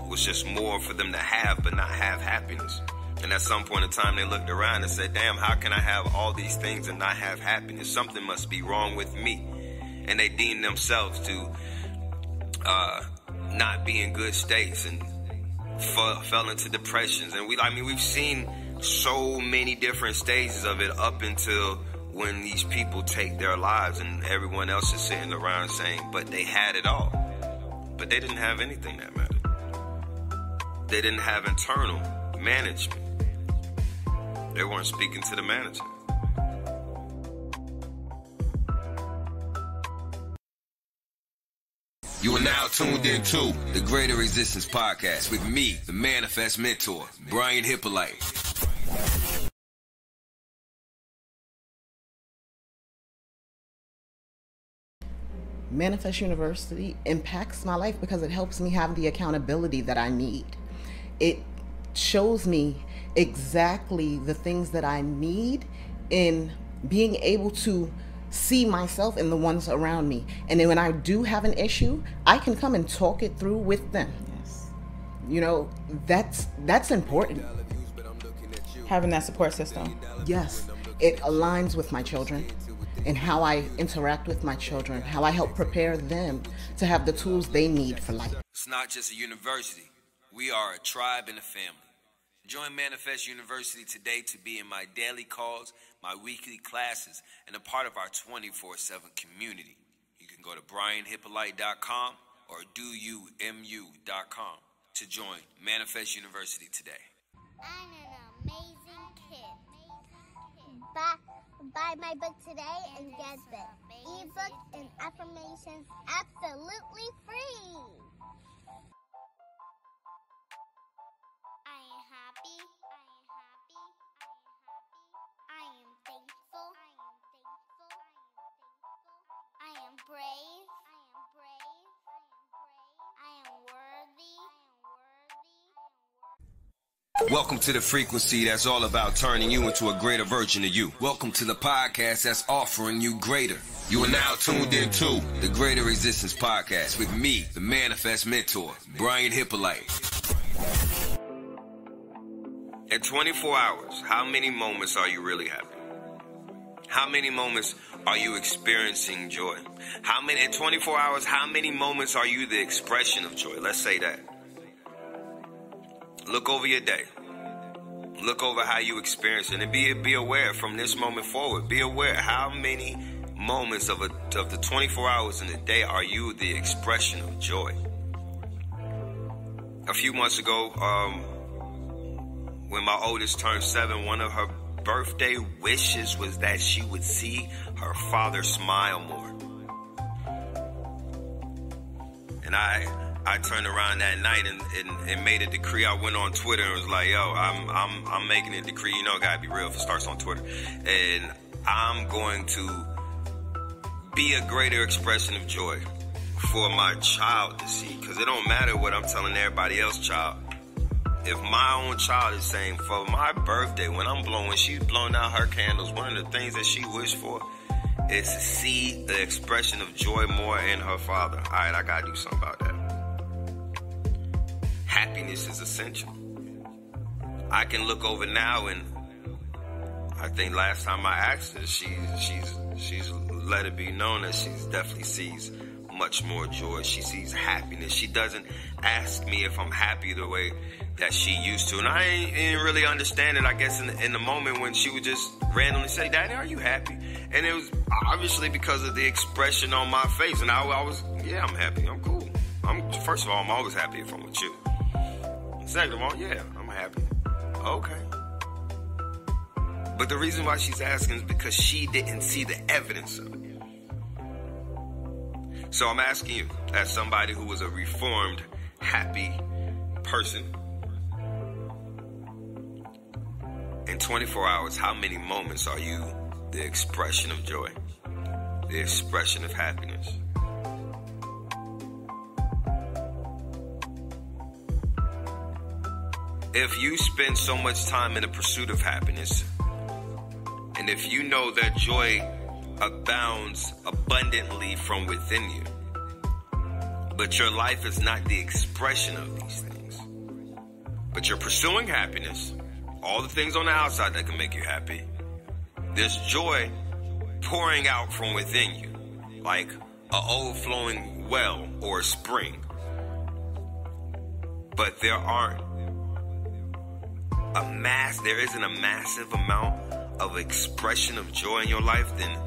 was just more for them to have but not have happiness. And at some point in time, they looked around and said, damn, how can I have all these things and not have happiness? Something must be wrong with me. And they deemed themselves to uh, not be in good states and f- fell into depressions. And we, I mean, we've seen so many different stages of it up until when these people take their lives and everyone else is sitting around saying, but they had it all. But they didn't have anything that mattered. They didn't have internal management. They weren't speaking to the manager. You are now tuned in to the Greater Existence Podcast with me, the Manifest Mentor, Brian Hyppolite. Manifest University impacts my life because it helps me have the accountability that I need. It shows me exactly the things that I need in being able to see myself and the ones around me. And then when I do have an issue, I can come and talk it through with them. Yes. You know, that's that's important. Having that support system. Yes. It aligns with my children, and how I interact with my children, how I help prepare them to have the tools they need for life. It's not just a university. We are a tribe and a family. Join Manifest University today to be in my daily calls, my weekly classes, and a part of our twenty-four seven community. You can go to Brian Hyppolite dot com or Do You M U dot com to join Manifest University today. I'm an amazing kid. Bye. Buy my book today and get the ebook and affirmations absolutely free. I am happy. I am happy. I am thankful. I am brave. I am worthy. Welcome to the frequency that's all about turning you into a greater version of you. Welcome to the podcast that's offering you greater. You are now tuned in to the Greater Existence Podcast with me, the Manifest Mentor, Brian Hyppolite. In twenty-four hours, how many moments are you really happy? How many moments are you experiencing joy? How many in twenty-four hours, how many moments are you the expression of joy? Let's say that. Look over your day. Look over how you experience it, and be be aware from this moment forward. Be aware how many moments of a, of the twenty-four hours in a day are you the expression of joy. A few months ago, um, when my oldest turned seven, one of her birthday wishes was that she would see her father smile more. And I I turned around that night and, and, and made a decree. I went on Twitter and was like, yo, I'm I'm I'm making a decree. You know, gotta be real if it starts on Twitter. And I'm going to be a greater expression of joy for my child to see. Because it don't matter what I'm telling everybody else's child. If my own child is saying, for my birthday, when I'm blowing, she's blowing out her candles, one of the things that she wished for is to see the expression of joy more in her father. All right, I got to do something about that. Happiness is essential. I can look over now, and I think last time I asked her, she's, she's, she's let it be known that she definitely sees much more joy. She sees happiness. She doesn't ask me if I'm happy the way that she used to. And I ain't, ain't really understand it, I guess, in the, in the moment when she would just randomly say, Daddy, are you happy? And it was obviously because of the expression on my face. And I, I was, yeah, I'm happy. I'm cool. I'm First of all, I'm always happy if I'm with you. Second of all, yeah, I'm happy. Okay. But the reason why she's asking is because she didn't see the evidence of it. So I'm asking you, as somebody who was a reformed, happy person, in twenty-four hours, how many moments are you the expression of joy, the expression of happiness? If you spend so much time in the pursuit of happiness, and if you know that joy abounds abundantly from within you, but your life is not the expression of these things, but you're pursuing happiness, all the things on the outside that can make you happy, there's joy pouring out from within you like an overflowing well or a spring, but there aren't a mass there isn't a massive amount of expression of joy in your life, then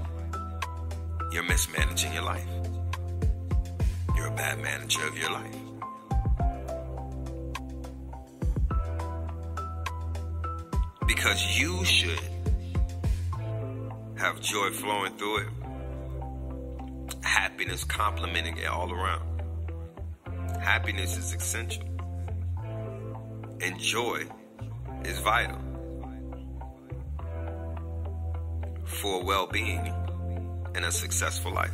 you're mismanaging your life. You're a bad manager of your life. Because you should have joy flowing through it. Happiness complementing it all around. Happiness is essential. And joy is vital for well-being and a successful life.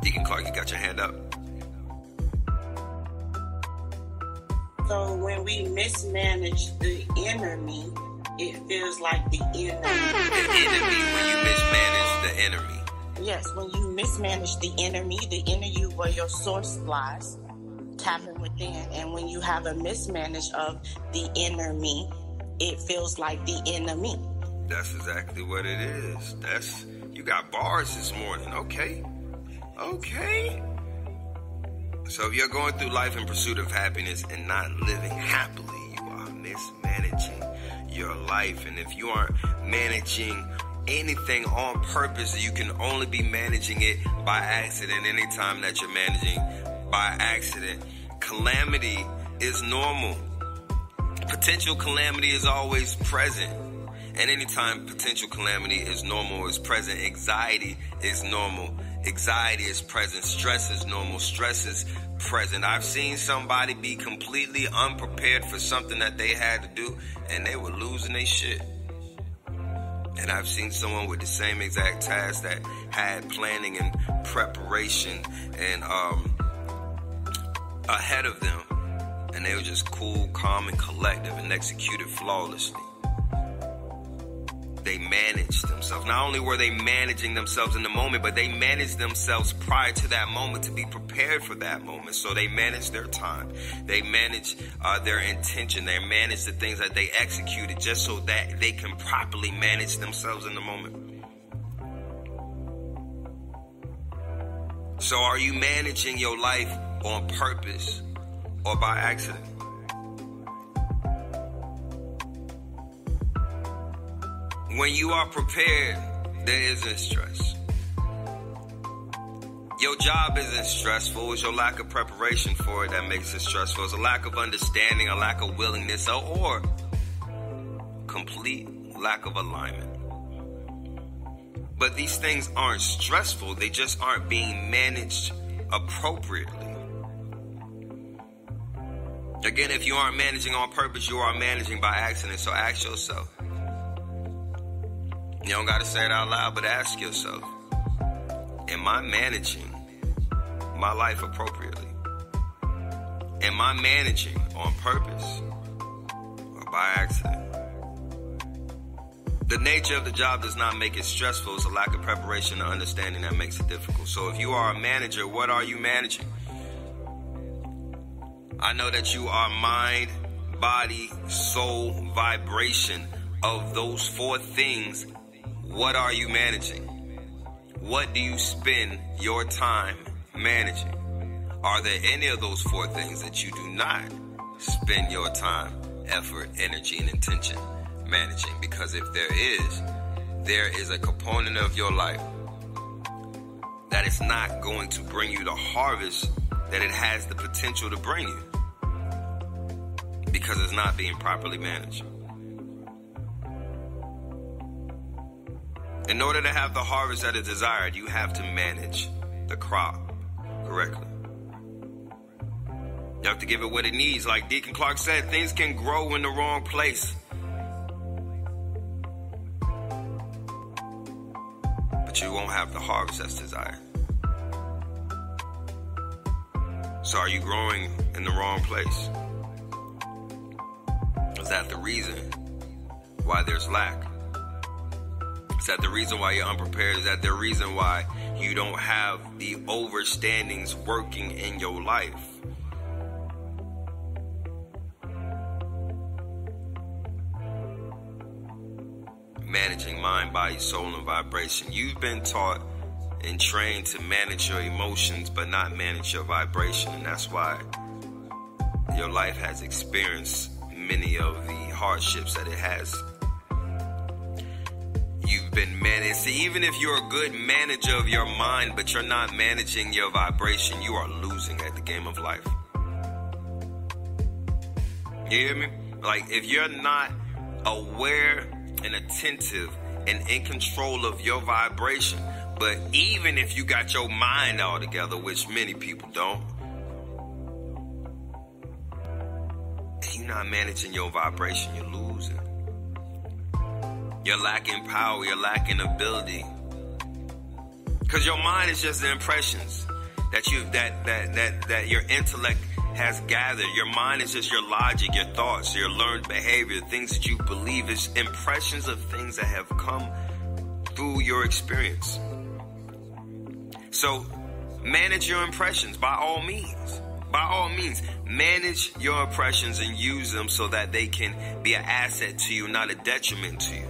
Deacon Clark, you got your hand up. So when we mismanage the enemy, it feels like the enemy. The enemy, when you mismanage the enemy. Yes, when you mismanage the enemy, the inner you, where your source lies, tapping within. And when you have a mismanage of the enemy, it feels like the enemy. That's exactly what it is. That's, you got bars this morning. Okay. Okay. So if you're going through life in pursuit of happiness and not living happily, you are mismanaging your life. And if you aren't managing anything on purpose, you can only be managing it by accident. Anytime that you're managing by accident, calamity is normal. Potential calamity is always present. And anytime potential calamity is normal, is present, anxiety is normal. Anxiety is present. Stress is normal. Stress is present. I've seen somebody be completely unprepared for something that they had to do, and they were losing their shit. And I've seen someone with the same exact task that had planning and preparation and um, ahead of them, and they were just cool, calm, and collective and executed flawlessly. They managed themselves. Not only were they managing themselves in the moment, but they managed themselves prior to that moment to be prepared for that moment. So they managed their time. They managed uh, their intention. They managed the things that they executed just so that they can properly manage themselves in the moment. So are you managing your life on purpose or by accident? When you are prepared, there isn't stress. Your job isn't stressful. It's your lack of preparation for it that makes it stressful. It's a lack of understanding, a lack of willingness, or, or complete lack of alignment. But these things aren't stressful. They just aren't being managed appropriately. Again, if you aren't managing on purpose, you are managing by accident. So ask yourself. You don't got to say it out loud, but ask yourself. Am I managing my life appropriately? Am I managing on purpose or by accident? The nature of the job does not make it stressful. It's a lack of preparation and understanding that makes it difficult. So if you are a manager, what are you managing? I know that you are mind, body, soul, vibration. Of those four things, what are you managing? What do you spend your time managing? Are there any of those four things that you do not spend your time, effort, energy, and intention managing? Because if there is, there is a component of your life that is not going to bring you the harvest that it has the potential to bring you because it's not being properly managed. In order to have the harvest that is desired, you have to manage the crop correctly. You have to give it what it needs. Like Deacon Clark said, things can grow in the wrong place. But you won't have the harvest that's desired. So are you growing in the wrong place? Is that the reason why there's lack? Is that the reason why you're unprepared? Is that the reason why you don't have the overstandings working in your life? Managing mind, body, soul, and vibration. You've been taught and trained to manage your emotions, but not manage your vibration. And that's why your life has experienced many of the hardships that it has. You've been managed. See, even if you're a good manager of your mind, but you're not managing your vibration, you are losing at the game of life. You hear me? Like, if you're not aware and attentive and in control of your vibration, but even if you got your mind all together, which many people don't, and you're not managing your vibration, you're losing. You're lacking power, you're lacking ability. Because your mind is just the impressions that you've that that that that your intellect has gathered. Your mind is just your logic, your thoughts, your learned behavior, things that you believe is impressions of things that have come through your experience. So manage your impressions by all means. By all means, manage your impressions and use them so that they can be an asset to you, not a detriment to you.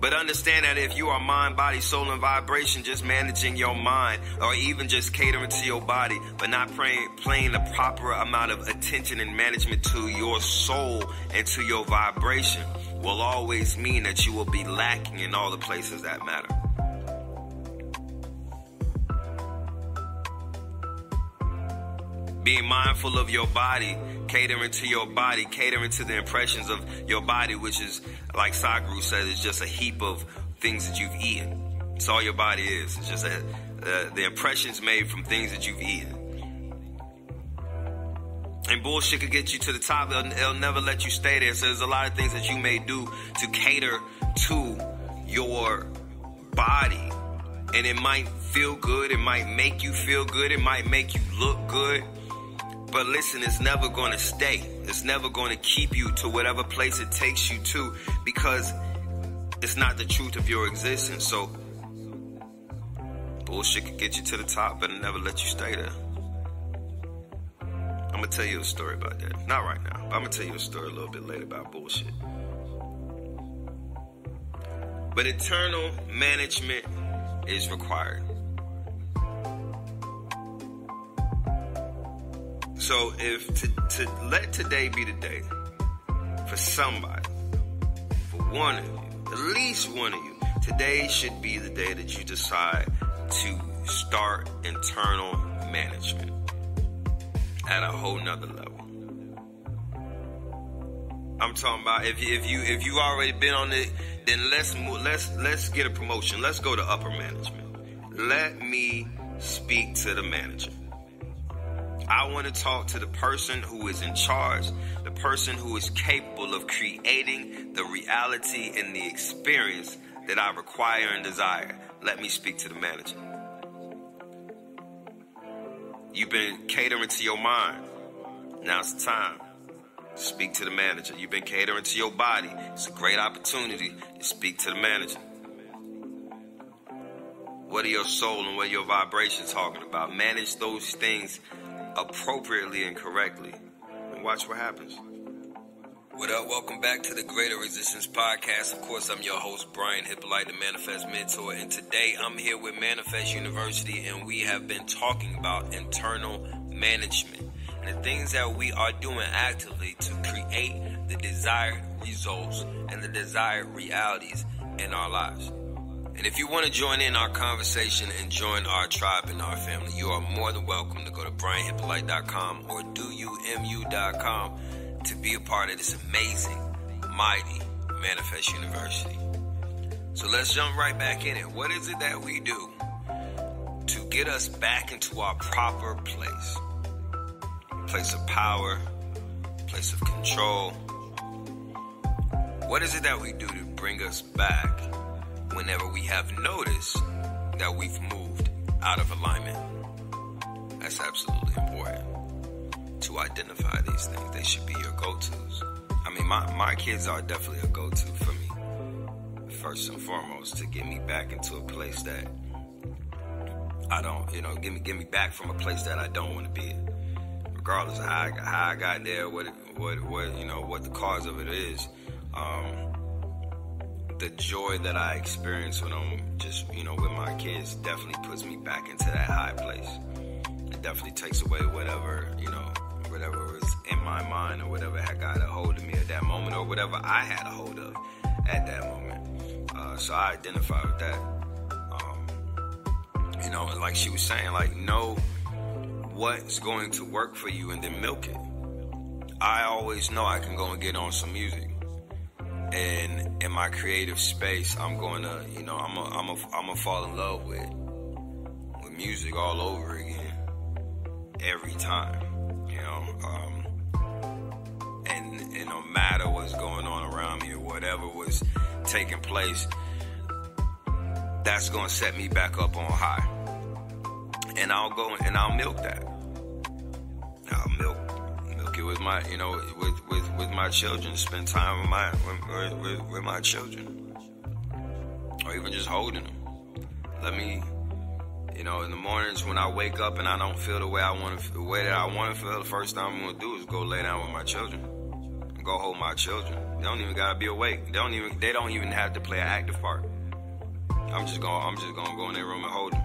But understand that if you are mind, body, soul, and vibration, just managing your mind or even just catering to your body, but not paying, paying the proper amount of attention and management to your soul and to your vibration will always mean that you will be lacking in all the places that matter. Being mindful of your body, catering to your body, catering to the impressions of your body, which is, like Sadhguru said, is just a heap of things that you've eaten. It's all your body is. It's just a, uh, the impressions made from things that you've eaten. And bullshit could get you to the top. It'll, it'll never let you stay there. So there's a lot of things that you may do to cater to your body. And it might feel good. It might make you feel good. It might make you look good. But listen, it's never going to stay. It's never going to keep you to whatever place it takes you to, because it's not the truth of your existence. So bullshit can get you to the top, but it never let you stay there. I'm going to tell you a story about that. Not right now, but I'm going to tell you a story a little bit later about bullshit. But eternal management is required. So if to, to let today be the day for somebody, for one of you, at least one of you, today should be the day that you decide to start internal management at a whole nother level. I'm talking about if you, if you if you already been on it, then let's move, let's let's get a promotion. Let's go to upper management. Let me speak to the manager. I want to talk to the person who is in charge, the person who is capable of creating the reality and the experience that I require and desire. Let me speak to the manager. You've been catering to your mind. Now's the time. Speak to the manager. You've been catering to your body. It's a great opportunity to speak to the manager. What are your soul and what are your vibrations talking about? Manage those things appropriately and correctly. And watch what happens. What up? Welcome back to the Greater Existence Podcast. Of course, I'm your host, Brian Hyppolite, the Manifest Mentor. And today I'm here with Manifest University, and we have been talking about internal management. The things that we are doing actively to create the desired results and the desired realities in our lives. And if you want to join in our conversation and join our tribe and our family, you are more than welcome to go to Brian Hyppolite dot com or Do You M U dot com to be a part of this amazing, mighty Manifest University. So let's jump right back in it. What is it that we do to get us back into our proper place? Place of power, place of control. What is it that we do to bring us back whenever we have noticed that we've moved out of alignment? That's absolutely important to identify these things. They should be your go-tos. I mean, my, my kids are definitely a go-to for me, first and foremost, to get me back into a place that I don't, you know, get me, get me back from a place that I don't want to be in. Regardless of how I, how I got there, what, it, what, what, you know, what the cause of it is, um, the joy that I experience when I'm just, you know, with my kids definitely puts me back into that high place. It definitely takes away whatever, you know, whatever was in my mind or whatever had got a hold of me at that moment or whatever I had a hold of at that moment. Uh, so I identify with that. Um, you know, like she was saying, like, no. What's going to work for you, and then milk it. I always know I can go and get on some music, and in my creative space, I'm going to, you know, I'm a, I'm a, I'm gonna fall in love with with music all over again every time, you know. Um, and and no matter what's going on around me or whatever was taking place, that's going to set me back up on high. And I'll go and I'll milk that. I'll milk, milk it with my, you know, with with, with my children. Spend time with my with, with, with my children, or even just holding them. Let me, you know, in the mornings when I wake up and I don't feel the way I want to, the way that I want to feel, the first thing I'm gonna do is go lay down with my children, and go hold my children. They don't even gotta be awake. They don't even they don't even have to play an active part. I'm just gonna I'm just gonna go in their room and hold them.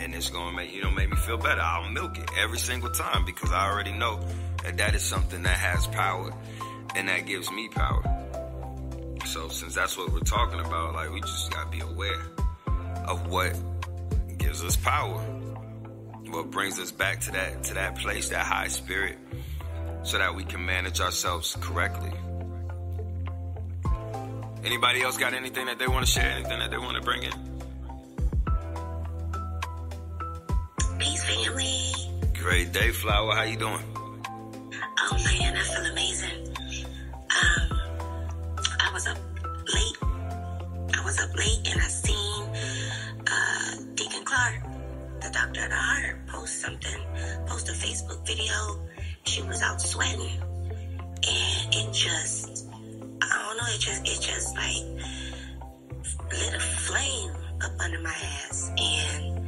And it's going to make, you know, make me feel better. I'll milk it every single time because I already know that that is something that has power and that gives me power. So since that's what we're talking about, like, we just got to be aware of what gives us power, what brings us back to that, to that place, that high spirit, so that we can manage ourselves correctly. Anybody else got anything that they want to share, anything that they want to bring in? Great day, Flower. How you doing? Oh man, I feel amazing. Um, I was up late. I was up late and I seen uh, Deacon Clark, the doctor of the heart, post something, post a Facebook video. She was out sweating, and it just, I don't know, it just, it just like lit a flame up under my ass, and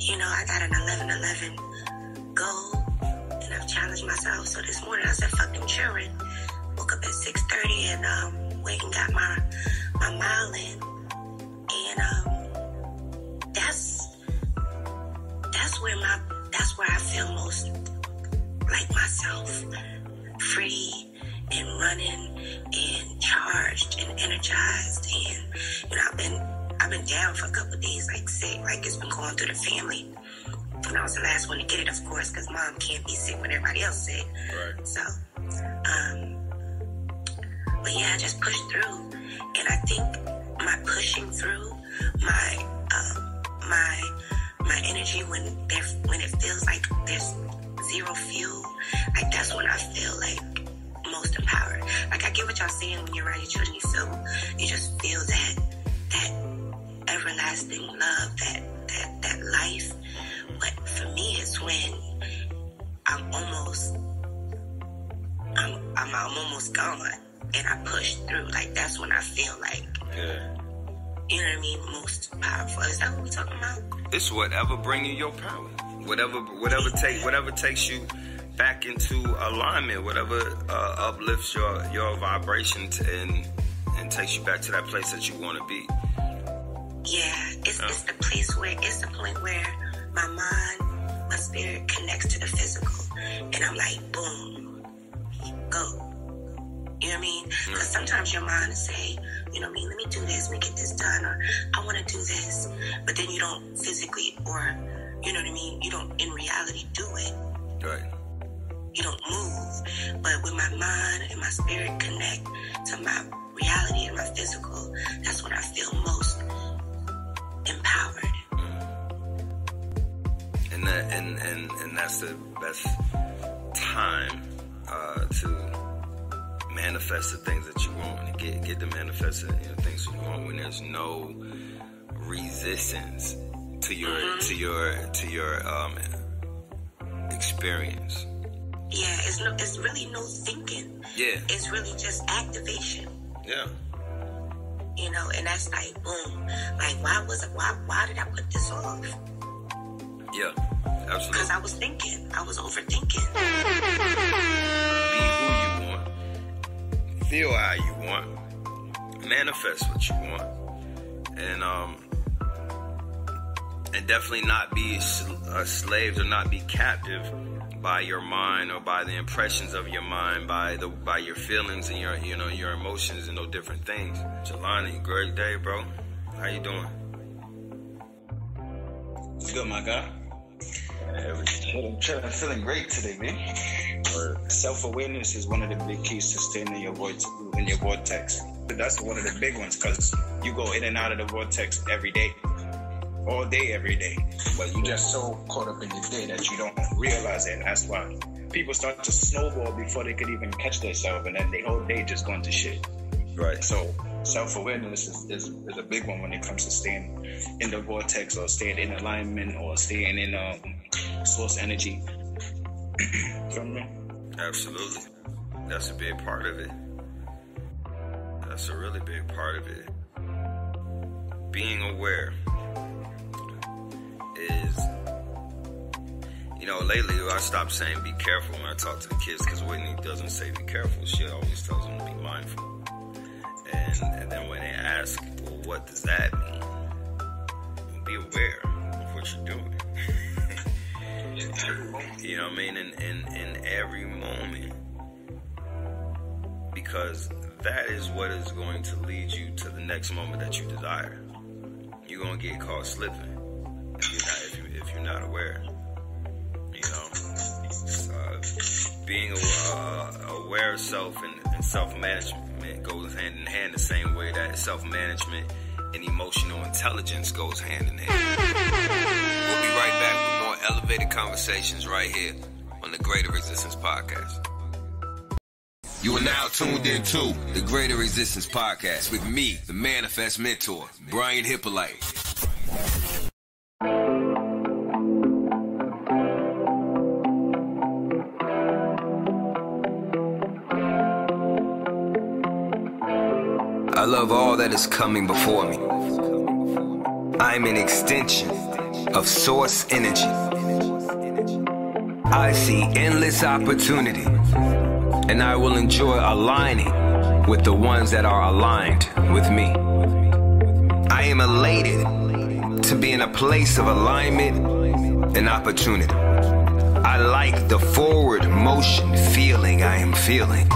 you know, I got an eleven eleven. Goal, and I've challenged myself. So this morning I said, fuck them children. Woke up at six thirty and um, went and got my, my mile in. And um, that's that's where my that's where I feel most like myself. Free and running and charged and energized, and you know, I've been I've been down for a couple of days, like sick, like it's been going through the family. And I was the last one to get it, of course, because mom can't be sick when everybody else sick. Right. So, um, but yeah, I just pushed through. And I think my pushing through, my, um, my, my energy when there, when it feels like there's zero fuel, like that's when I feel like most empowered. Like I get what y'all saying when you're around your children, you feel, you just feel that, that everlasting love, that, that, that life. But for me, it's when I'm almost, I'm, I'm, I'm almost gone, and I push through. Like, that's when I feel like, yeah. You know what I mean, most powerful. Is that what we're talking about? It's whatever bringing your power. Whatever, whatever take, whatever takes you back into alignment. Whatever uh, uplifts your your vibrations and and takes you back to that place that you want to be. Yeah, it's, yeah. it's the place where it's the point where. My mind, my spirit connects to the physical, and I'm like, boom, go. You know what I mean? Because sometimes your mind will say, you know what I mean, let me do this, let me get this done, or I want to do this, but then you don't physically, or, you know what I mean, you don't in reality do it. Right. You don't move. But when my mind and my spirit connect to my reality and my physical, that's when I feel most empowered. And, that, and and and that's the best time uh, to manifest the things that you want and get get to manifest the you know, things you want when there's no resistance to your mm-hmm. to your to your um, experience. Yeah, it's no, it's really no thinking. Yeah, it's really just activation. Yeah. You know, and that's like boom. Like why was it, why why did I put this off? Yeah, absolutely. Because I was thinking. I was overthinking. Be who you want. Feel how you want. Manifest what you want. And um, and definitely not be uh, slaves or not be captive by your mind or by the impressions of your mind, by the by your feelings and your you know your emotions and those different things. Jelani, great day, bro. How you doing? What's good, my guy? I'm feeling great today, man. Self-awareness is one of the big keys to staying in your vortex. In your vortex. That's one of the big ones because you go in and out of the vortex every day, all day, every day. But you just so caught up in the day that you don't realize it. And that's why people start to snowball before they could even catch themselves, and then the whole day just going to shit. Right. So self-awareness is, is, is a big one when it comes to staying in the vortex or staying in alignment or staying in um, source energy. Absolutely. That's a big part of it. That's a really big part of it. Being aware is, you know, lately I stopped saying be careful when I talk to the kids because Whitney doesn't say be careful. She always tells them to be mindful. And, and then when they ask, well, what does that mean? Be aware of what you're doing. You know what I mean? In, in, in every moment. Because that is what is going to lead you to the next moment that you desire. You're going to get caught slipping if you're not, if you, if you're not aware. You know? Uh, being uh, aware of self and, and self-management. It goes hand in hand the same way that self-management and emotional intelligence goes hand in hand. We'll be right back with more elevated conversations right here on the Greater Existence Podcast. You are now tuned in to the Greater Existence Podcast with me, the Manifest Mentor, Brian Hyppolite. I love all that is coming before me. I am an extension of source energy. I see endless opportunity, and I will enjoy aligning with the ones that are aligned with me. I am elated to be in a place of alignment and opportunity. I like the forward motion feeling I am feeling.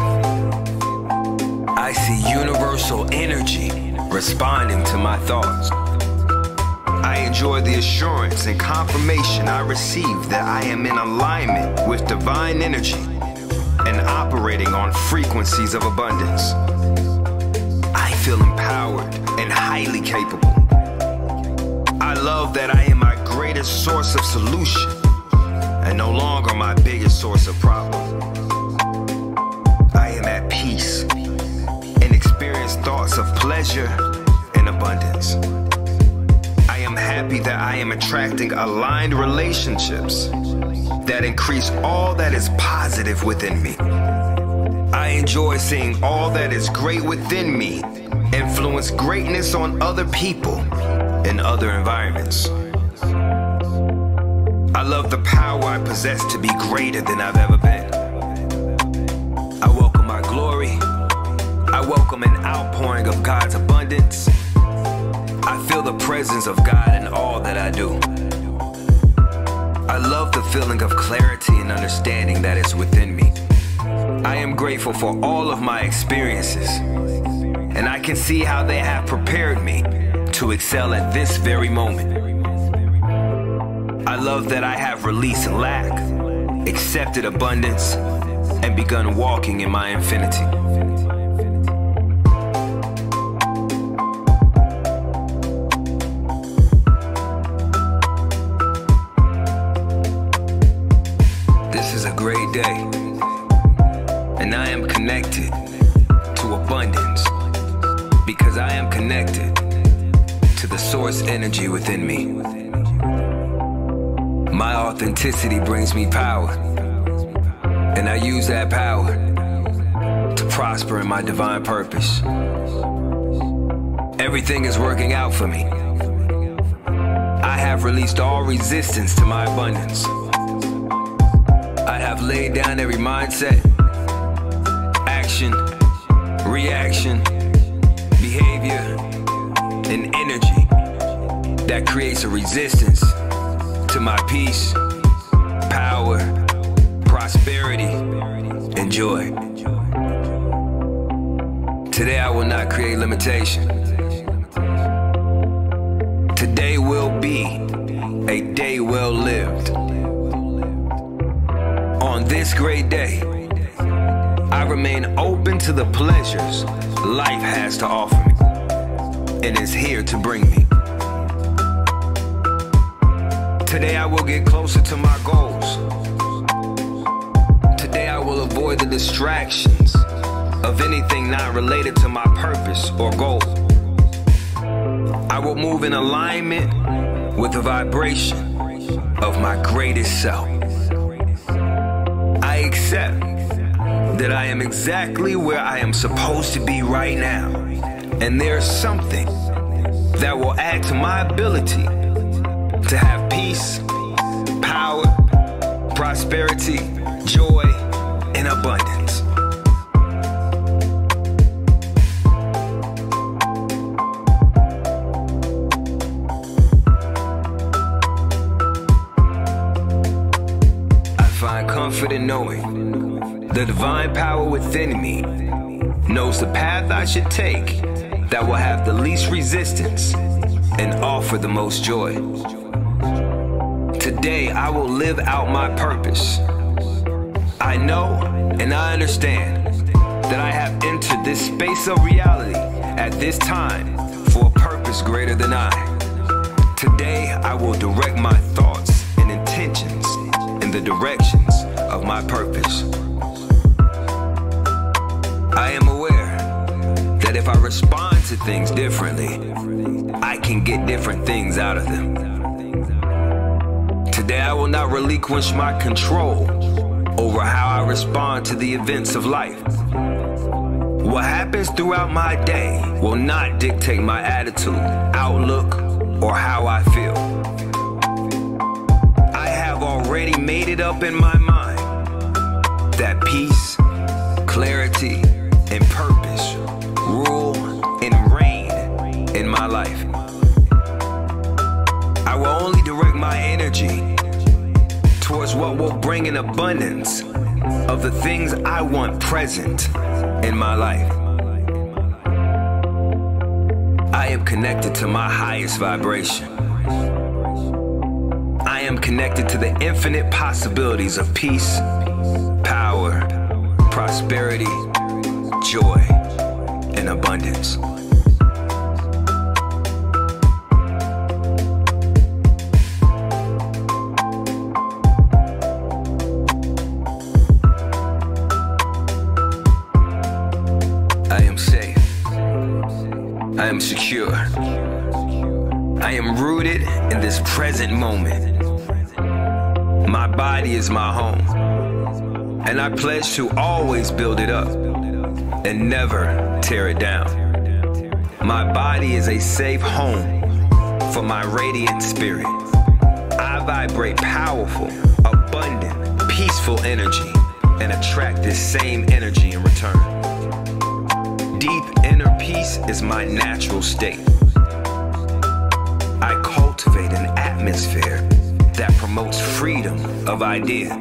I see universal energy responding to my thoughts. I enjoy the assurance and confirmation I receive that I am in alignment with divine energy and operating on frequencies of abundance. I feel empowered and highly capable. I love that I am my greatest source of solution and no longer my biggest source of problem. I am at peace and experience thoughts of pleasure and abundance. I am happy that I am attracting aligned relationships that increase all that is positive within me. I enjoy seeing all that is great within me influence greatness on other people and other environments. I love the power I possess to be greater than I've ever been. I welcome my glory. I welcome an outpouring of God's abundance. I feel the presence of God in all that I do. I love the feeling of clarity and understanding that is within me. I am grateful for all of my experiences, and I can see how they have prepared me to excel at this very moment. I love that I have released lack, accepted abundance, and begun walking in my infinity. This is a great day, and I am connected to abundance because I am connected to the source energy within me. My authenticity brings me power, and I use that power to prosper in my divine purpose. Everything is working out for me. I have released all resistance to my abundance. I have laid down every mindset, action, reaction, behavior, and energy that creates a resistance to my peace, power, prosperity, and joy. Today I will not create limitation. Today will be a day well lived. On this great day, I remain open to the pleasures life has to offer me and is here to bring me. Today I will get closer to my goals. Today I will avoid the distractions of anything not related to my purpose or goal. I will move in alignment with the vibration of my greatest self. I accept that I am exactly where I am supposed to be right now, and there's something that will add to my ability to have peace, power, prosperity, joy, and abundance. I find comfort in knowing the divine power within me knows the path I should take that will have the least resistance and offer the most joy. Today, I will live out my purpose. I know and I understand that I have entered this space of reality at this time for a purpose greater than I. Today, I will direct my thoughts and intentions in the directions of my purpose. I am aware that if I respond to things differently, I can get different things out of them. Today, I will not relinquish my control over how I respond to the events of life. What happens throughout my day will not dictate my attitude, outlook, or how I feel. I have already made it up in my mind that peace, clarity, and purpose rule and reign in my life. I will only direct my energy towards what will bring an abundance of the things I want present in my life. I am connected to my highest vibration. I am connected to the infinite possibilities of peace, power, prosperity, joy, and abundance. I am secure. I am rooted in this present moment. My body is my home, and I pledge to always build it up and never tear it down. My body is a safe home for my radiant spirit. I vibrate powerful, abundant, peaceful energy and attract this same energy in return. Deep inner peace is my natural state. I cultivate an atmosphere that promotes freedom of idea.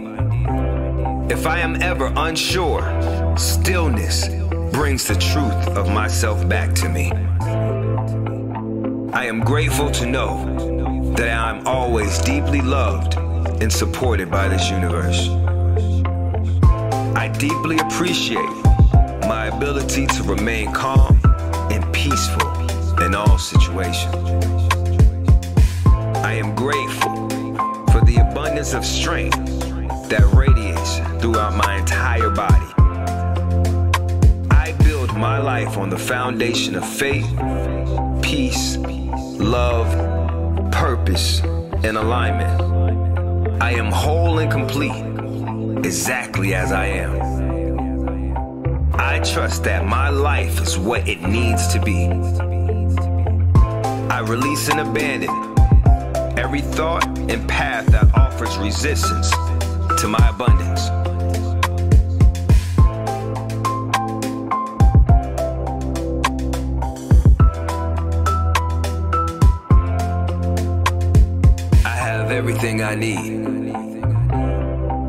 If I am ever unsure, stillness brings the truth of myself back to me. I am grateful to know that I am always deeply loved and supported by this universe. I deeply appreciate my ability to remain calm and peaceful in all situations. I am grateful for the abundance of strength that radiates throughout my entire body. I build my life on the foundation of faith, peace, love, purpose, and alignment. I am whole and complete, exactly as I am. I trust that my life is what it needs to be. I release and abandon every thought and path that offers resistance to my abundance. I have everything I need.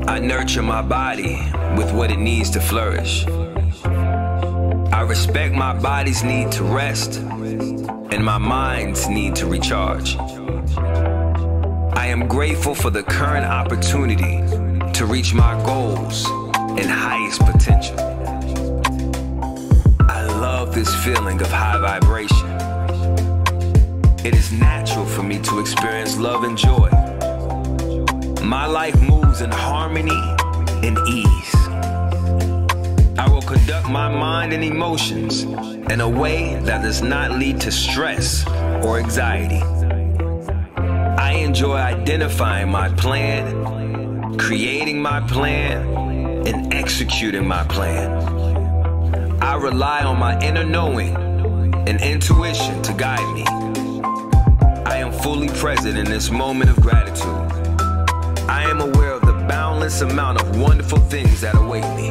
I nurture my body with what it needs to flourish. I respect my body's need to rest and my mind's need to recharge. I am grateful for the current opportunity to reach my goals and highest potential. I love this feeling of high vibration. It is natural for me to experience love and joy. My life moves in harmony and ease. I will conduct my mind and emotions in a way that does not lead to stress or anxiety. I enjoy identifying my plan, creating my plan, and executing my plan. I rely on my inner knowing and intuition to guide me. I am fully present in this moment of gratitude. I am aware of the boundless amount of wonderful things that await me.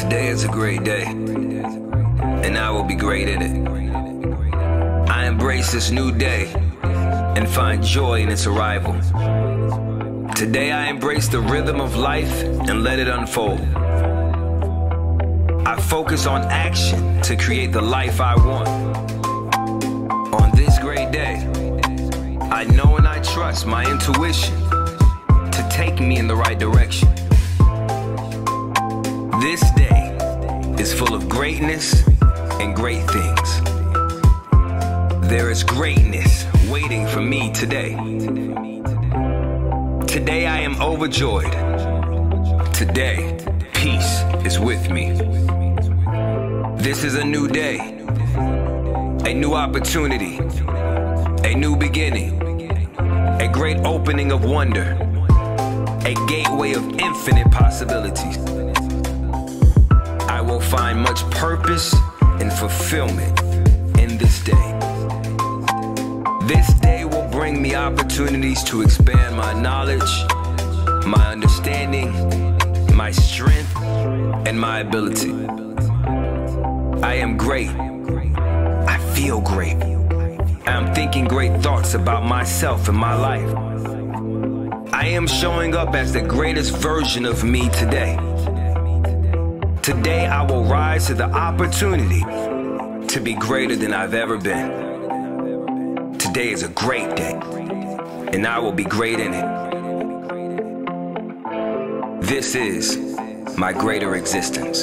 Today is a great day, and I will be great at it. I embrace this new day and find joy in its arrival. Today I embrace the rhythm of life and let it unfold. I focus on action to create the life I want. On this great day, I know and I trust my intuition to take me in the right direction. This day is full of greatness and great things. There is greatness waiting for me today. Today I am overjoyed. Today, peace is with me. This is a new day, a new opportunity, a new beginning, a great opening of wonder, a gateway of infinite possibilities. I will find much purpose and fulfillment in this day. This day will bring me opportunities to expand my knowledge, my understanding, my strength, and my ability. I am great. I feel great. I am thinking great thoughts about myself and my life. I am showing up as the greatest version of me today. Today, I will rise to the opportunity to be greater than I've ever been. Today is a great day, and I will be great in it. This is my greater existence.